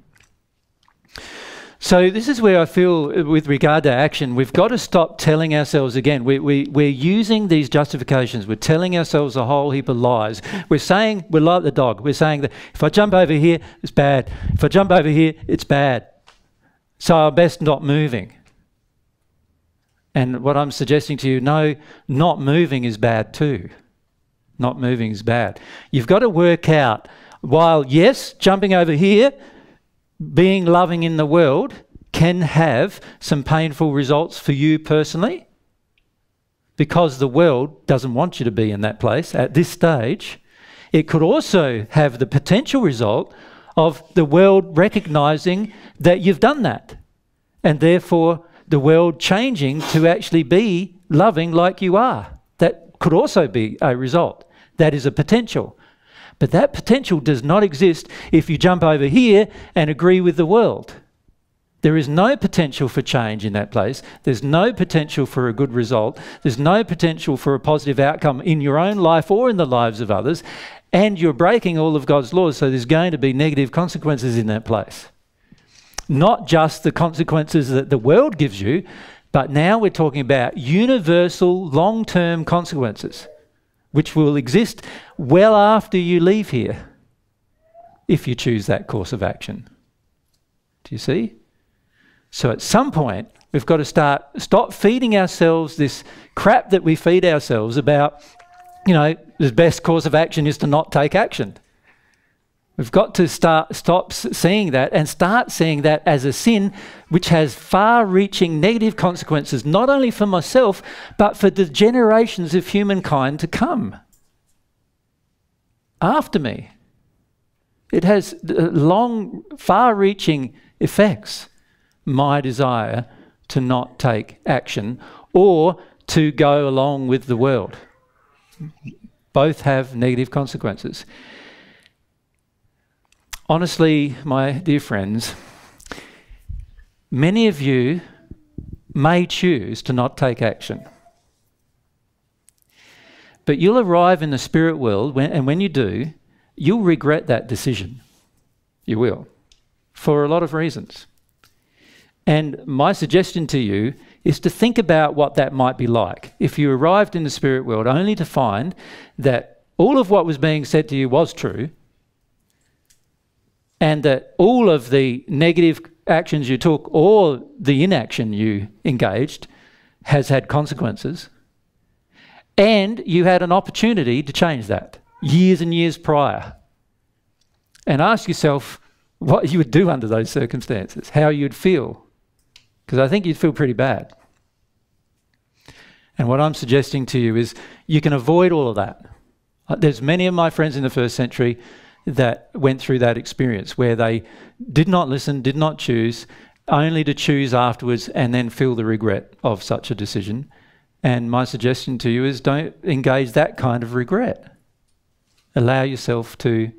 So this is where I feel with regard to action, we've got to stop telling ourselves again. We're using these justifications. We're telling ourselves a whole heap of lies. We're saying we're like the dog. We're saying that if I jump over here, it's bad. If I jump over here, it's bad. So I'm best not moving. And what I'm suggesting to you, no, not moving is bad too. Not moving is bad. You've got to work out, while yes, jumping over here, being loving in the world can have some painful results for you personally, because the world doesn't want you to be in that place at this stage. It could also have the potential result of the world recognizing that you've done that, and therefore the world changing to actually be loving like you are. That could also be a result. That is a potential. But that potential does not exist if you jump over here and agree with the world. There is no potential for change in that place. There's no potential for a good result. There's no potential for a positive outcome in your own life or in the lives of others. And you're breaking all of God's laws, so there's going to be negative consequences in that place. Not just the consequences that the world gives you, but now we're talking about universal long-term consequences, which will exist well after you leave here, if you choose that course of action. Do you see? So at some point, we've got to stop feeding ourselves this crap that we feed ourselves about, you know, the best course of action is to not take action. We've got to stop seeing that and start seeing that as a sin which has far-reaching negative consequences, not only for myself, but for the generations of humankind to come after me. It has long, far-reaching effects, my desire to not take action or to go along with the world. Both have negative consequences. Honestly, my dear friends, many of you may choose to not take action. But you'll arrive in the spirit world, and when you do, you'll regret that decision. You will, for a lot of reasons. And my suggestion to you is to think about what that might be like if you arrived in the spirit world only to find that all of what was being said to you was true, and that all of the negative actions you took or the inaction you engaged has had consequences, and you had an opportunity to change that years and years prior. And ask yourself what you would do under those circumstances, how you'd feel, because I think you'd feel pretty bad. And what I'm suggesting to you is you can avoid all of that. There's many of my friends in the first century that went through that experience where they did not listen, did not choose, only to choose afterwards and then feel the regret of such a decision. And my suggestion to you is don't engage that kind of regret. Allow yourself to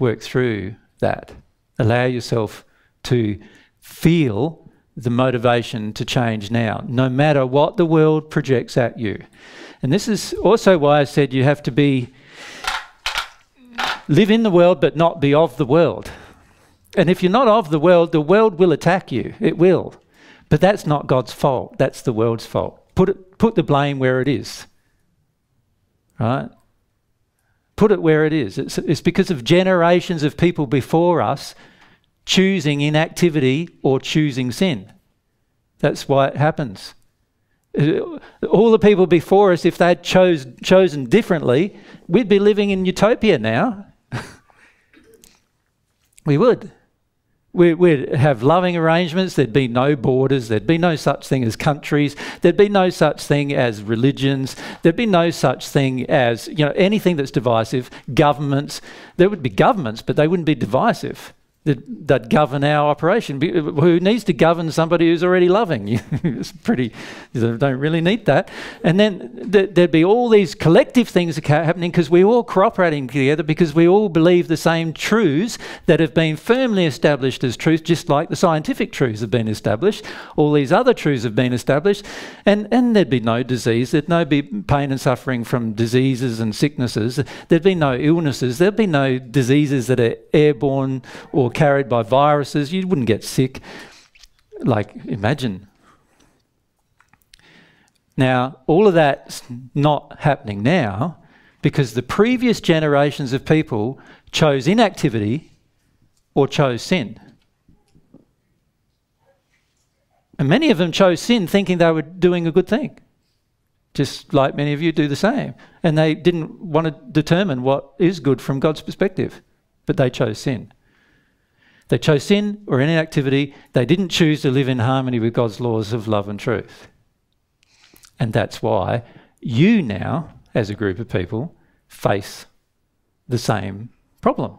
work through that. Allow yourself to feel the motivation to change now, no matter what the world projects at you. And this is also why I said you have to live in the world but not be of the world. And if you're not of the world will attack you. It will. But that's not God's fault. That's the world's fault. Put the blame where it is. Right? Put it where it is. It's because of generations of people before us choosing inactivity or choosing sin. That's why it happens. All the people before us, if they had chosen differently, we'd be living in utopia now. We would. We'd have loving arrangements. There'd be no borders. There'd be no such thing as countries. There'd be no such thing as religions. There'd be no such thing as, you know, anything that's divisive. Governments. There would be governments, but they wouldn't be divisive. That govern our operation. Who needs to govern somebody who's already loving? It's pretty, you don't really need that. And then there'd be all these collective things happening because we're all cooperating together because we all believe the same truths that have been firmly established as truth, just like the scientific truths have been established. All these other truths have been established. And there'd be no disease. There'd no be pain and suffering from diseases and sicknesses. There'd be no illnesses. There'd be no diseases that are airborne or carried by viruses. You wouldn't get sick. Like, imagine. Now, all of that's not happening now because the previous generations of people chose inactivity or chose sin. And many of them chose sin thinking they were doing a good thing, just like many of you do the same. And they didn't want to determine what is good from God's perspective, but they chose sin. They chose sin or inactivity. They didn't choose to live in harmony with God's laws of love and truth. And that's why you now, as a group of people, face the same problem.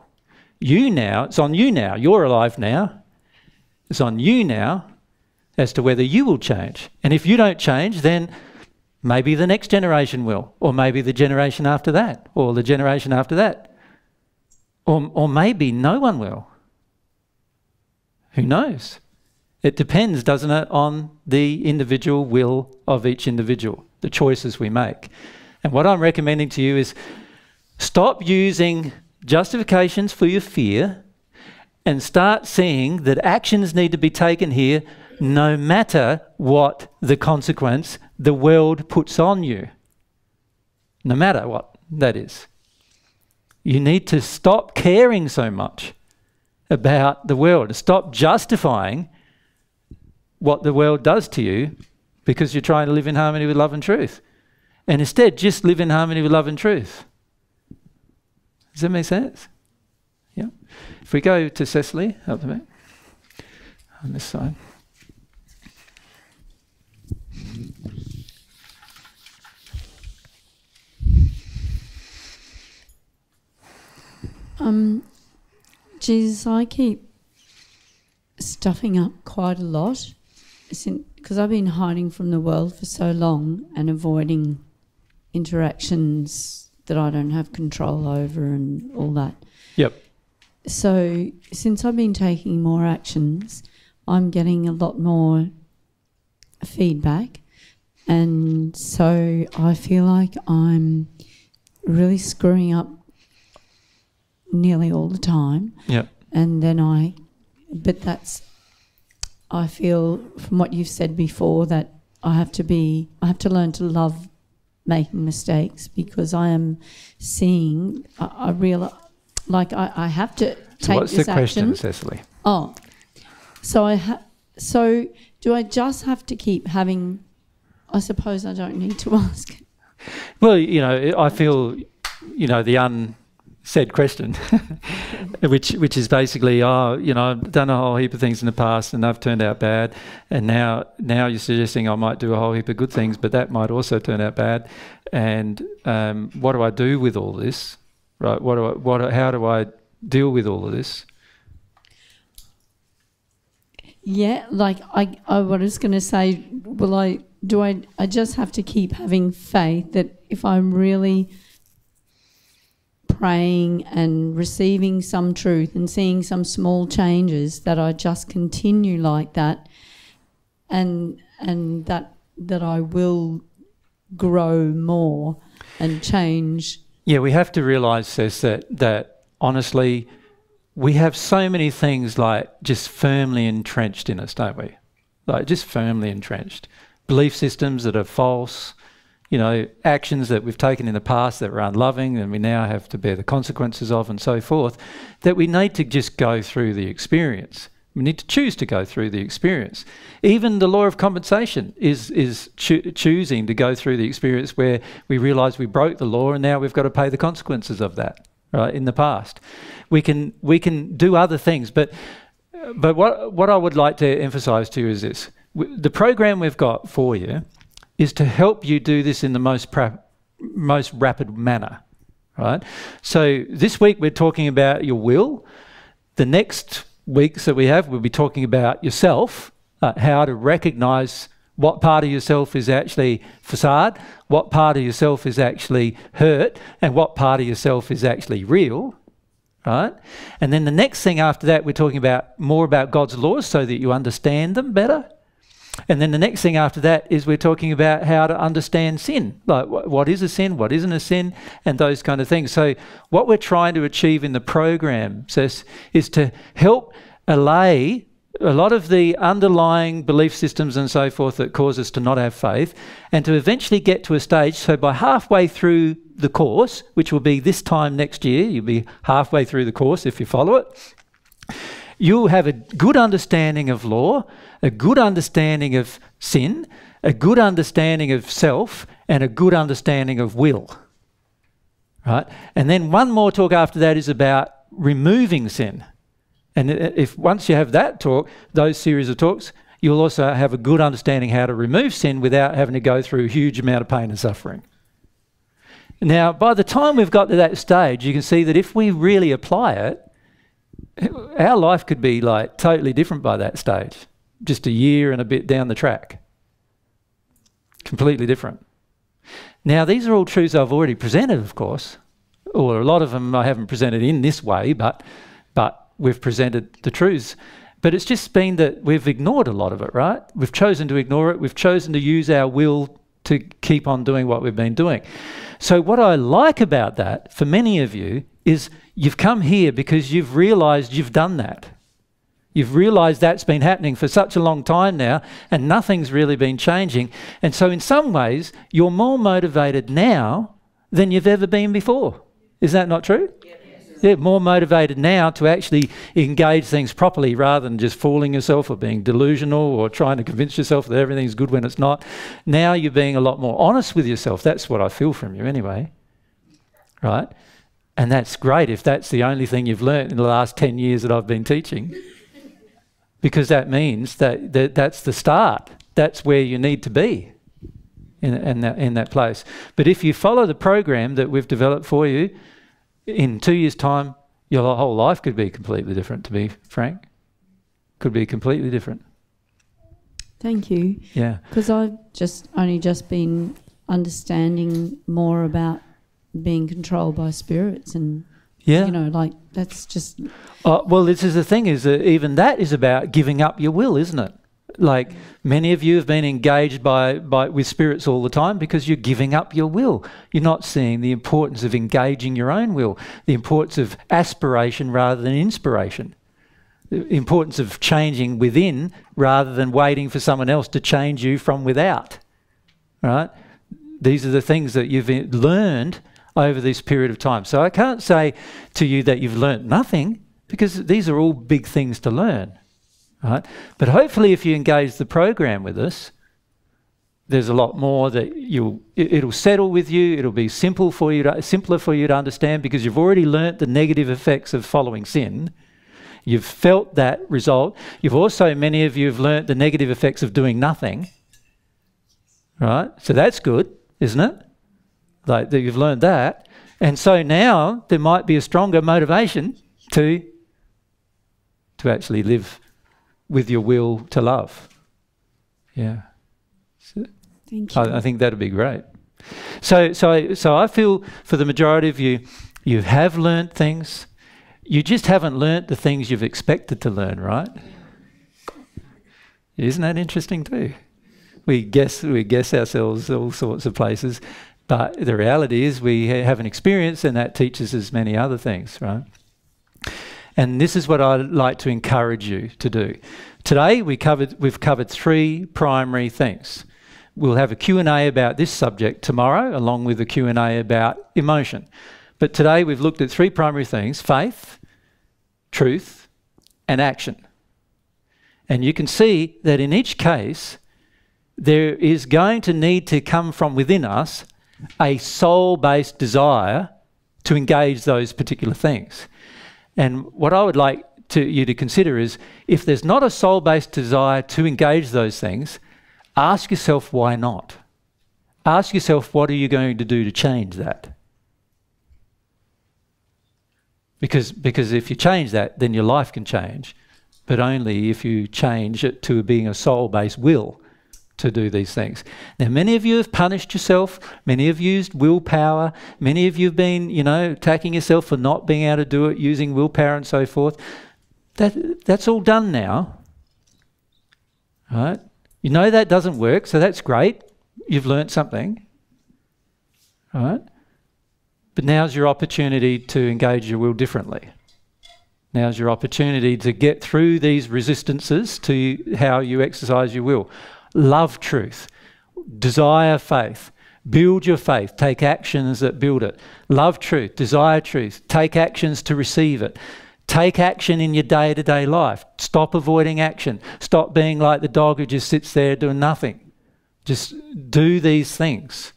You now, it's on you now. You're alive now. It's on you now as to whether you will change. And if you don't change, then maybe the next generation will, or maybe the generation after that, or the generation after that, or maybe no one will. Who knows? It depends, doesn't it, on the individual will of each individual, the choices we make. And what I'm recommending to you is stop using justifications for your fear and start seeing that actions need to be taken here no matter what the consequence the world puts on you. No matter what that is. You need to stop caring so much about the world. Stop justifying what the world does to you because you're trying to live in harmony with love and truth. And instead, just live in harmony with love and truth. Does that make sense? Yeah. If we go to Cecily, up to me, on this side. Jesus, I keep stuffing up quite a lot because I've been hiding from the world for so long and avoiding interactions that I don't have control over and all that. Yep. So since I've been taking more actions, I'm getting a lot more feedback, and so I feel like I'm really screwing up nearly all the time. Yeah. And then I feel from what you've said before that I have to learn to love making mistakes because I am seeing, I realize, like I have to take this action. What's the question, Cecily? Oh, so do I just have to keep having, I suppose I don't need to ask. Well, you know, I feel, you know, the said question, which is basically, oh, you know, I've done a whole heap of things in the past and they've turned out bad, and now you're suggesting I might do a whole heap of good things, but that might also turn out bad. And what do I do with all this, right? How do I deal with all of this? Yeah, like I was going to say, well, I just have to keep having faith that if I'm really praying and receiving some truth and seeing some small changes, that I just continue like that, and that I will grow more and change. Yeah, we have to realise, Sess, that honestly we have so many things like just firmly entrenched in us, don't we? Like just firmly entrenched. Belief systems that are false. You know, actions that we've taken in the past that were unloving and we now have to bear the consequences of and so forth, that we need to just go through the experience. We need to choose to go through the experience. Even the law of compensation is choosing to go through the experience where we realise we broke the law and now we've got to pay the consequences of that, right, in the past. We can do other things, but what I would like to emphasize to you is this. The program we've got for you is to help you do this in the most rapid manner, right? So this week we're talking about your will. The next weeks that we have, we'll be talking about yourself, how to recognize what part of yourself is actually facade, what part of yourself is actually hurt, and what part of yourself is actually real, right? And then the next thing after that, we're talking about more about God's laws so that you understand them better. And then the next thing after that is we're talking about how to understand sin, like what is a sin, what isn't a sin, and those kind of things. So what we're trying to achieve in the program, Sess, is to help allay a lot of the underlying belief systems and so forth that cause us to not have faith, and to eventually get to a stage, so by halfway through the course, which will be this time next year, you'll be halfway through the course if you follow it, you'll have a good understanding of law, a good understanding of sin, a good understanding of self, and a good understanding of will. Right? And then one more talk after that is about removing sin. And if once you have that talk, those series of talks, you'll also have a good understanding how to remove sin without having to go through a huge amount of pain and suffering. Now, by the time we've got to that stage, you can see that if we really apply it, our life could be like totally different by that stage, just a year and a bit down the track. Completely different. Now, these are all truths I've already presented, of course, or a lot of them I haven't presented in this way, but we've presented the truths. But it's just been that we've ignored a lot of it, right? We've chosen to ignore it. We've chosen to use our will to keep on doing what we've been doing. So what I like about that, for many of you, is you've come here because you've realized you've done that. You've realized that's been happening for such a long time now, and nothing's really been changing. And so in some ways, you're more motivated now than you've ever been before. Is that not true? Yeah. They're more motivated now to actually engage things properly rather than just fooling yourself or being delusional or trying to convince yourself that everything's good when it's not. Now you're being a lot more honest with yourself. That's what I feel from you anyway, right? And that's great if that's the only thing you've learned in the last 10 years that I've been teaching, because that means that that's the start. That's where you need to be in that place. But if you follow the program that we've developed for you, in 2 years' time, your whole life could be completely different, to be frank. Could be completely different. Thank you. Yeah. Because I've only just been understanding more about being controlled by spirits and, yeah, you know, like that's just... well, this is the thing, is that even that is about giving up your will, isn't it? Like many of you have been engaged with spirits all the time because you're giving up your will. You're not seeing the importance of engaging your own will, the importance of aspiration rather than inspiration, the importance of changing within rather than waiting for someone else to change you from without, right? These are the things that you've learned over this period of time. So I can't say to you that you've learned nothing, because these are all big things to learn. Right? But hopefully if you engage the program with us, there's a lot more that it'll settle with you, it'll be simple for you simpler for you to understand, because you've already learnt the negative effects of following sin. You've felt that result. You've also, many of you have learnt the negative effects of doing nothing. Right? So that's good, isn't it? Like that you've learned that. And so now there might be a stronger motivation to actually live with your will to love. Yeah. Thank you. I think that'd be great. So I feel for the majority of you, you have learnt things. You just haven't learnt the things you've expected to learn, right? Isn't that interesting too? We guess ourselves all sorts of places, but the reality is we have an experience, and that teaches us many other things, right? And this is what I'd like to encourage you to do. Today we've covered three primary things. We'll have a Q&A about this subject tomorrow, along with a Q&A about emotion. But today we've looked at three primary things: faith, truth, and action. And you can see that in each case, there is going to need to come from within us a soul-based desire to engage those particular things. And what I would like you to consider is, if there's not a soul-based desire to engage those things, ask yourself why not. Ask yourself, what are you going to do to change that? Because if you change that, then your life can change, but only if you change it to being a soul-based will to do these things. Now, many of you have punished yourself, many have used willpower, many of you have been, you know, attacking yourself for not being able to do it, using willpower and so forth. That's all done now, right? You know that doesn't work, so that's great. You've learned something, right? But now's your opportunity to engage your will differently. Now's your opportunity to get through these resistances to how you exercise your will. Love truth, desire faith, build your faith, take actions that build it. Love truth, desire truth, take actions to receive it. Take action in your day-to-day life. Stop avoiding action. Stop being like the dog who just sits there doing nothing. Just do these things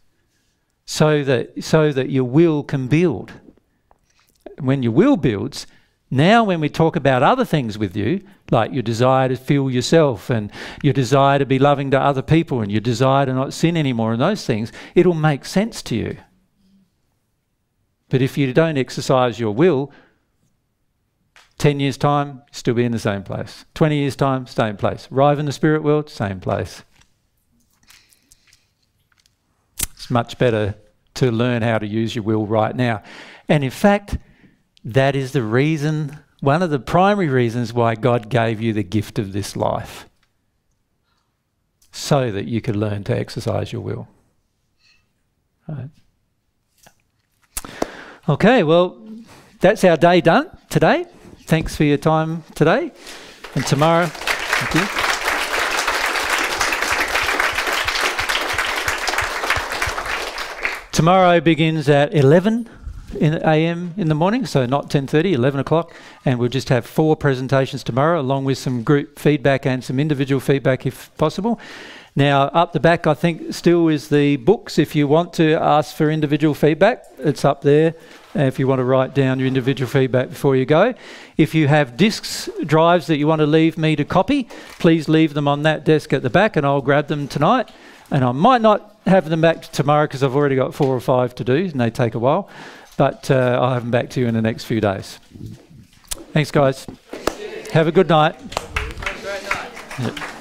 so that your will can build. When your will builds, now when we talk about other things with you, like your desire to feel yourself and your desire to be loving to other people and your desire to not sin anymore and those things, it'll make sense to you. But if you don't exercise your will, 10 years' time, still be in the same place. 20 years' time, same place. Arrive in the spirit world, same place. It's much better to learn how to use your will right now. And in fact, that is the reason, one of the primary reasons why God gave you the gift of this life, so that you could learn to exercise your will. Right. Okay, well, that's our day done today. Thanks for your time today. And tomorrow, thank you. Tomorrow begins at 11 a.m. in the morning, so not 10:30, 11 o'clock, and we'll just have 4 presentations tomorrow, along with some group feedback and some individual feedback if possible. Now, up the back, I think, still is the books. If you want to ask for individual feedback, it's up there. If you want to write down your individual feedback before you go. If you have discs, drives that you want to leave me to copy, please leave them on that desk at the back, and I'll grab them tonight. And I might not have them back tomorrow because I've already got 4 or 5 to do, and they take a while. But I'll have them back to you in the next few days. Thanks, guys. Have a good night. Have a great night. Yep.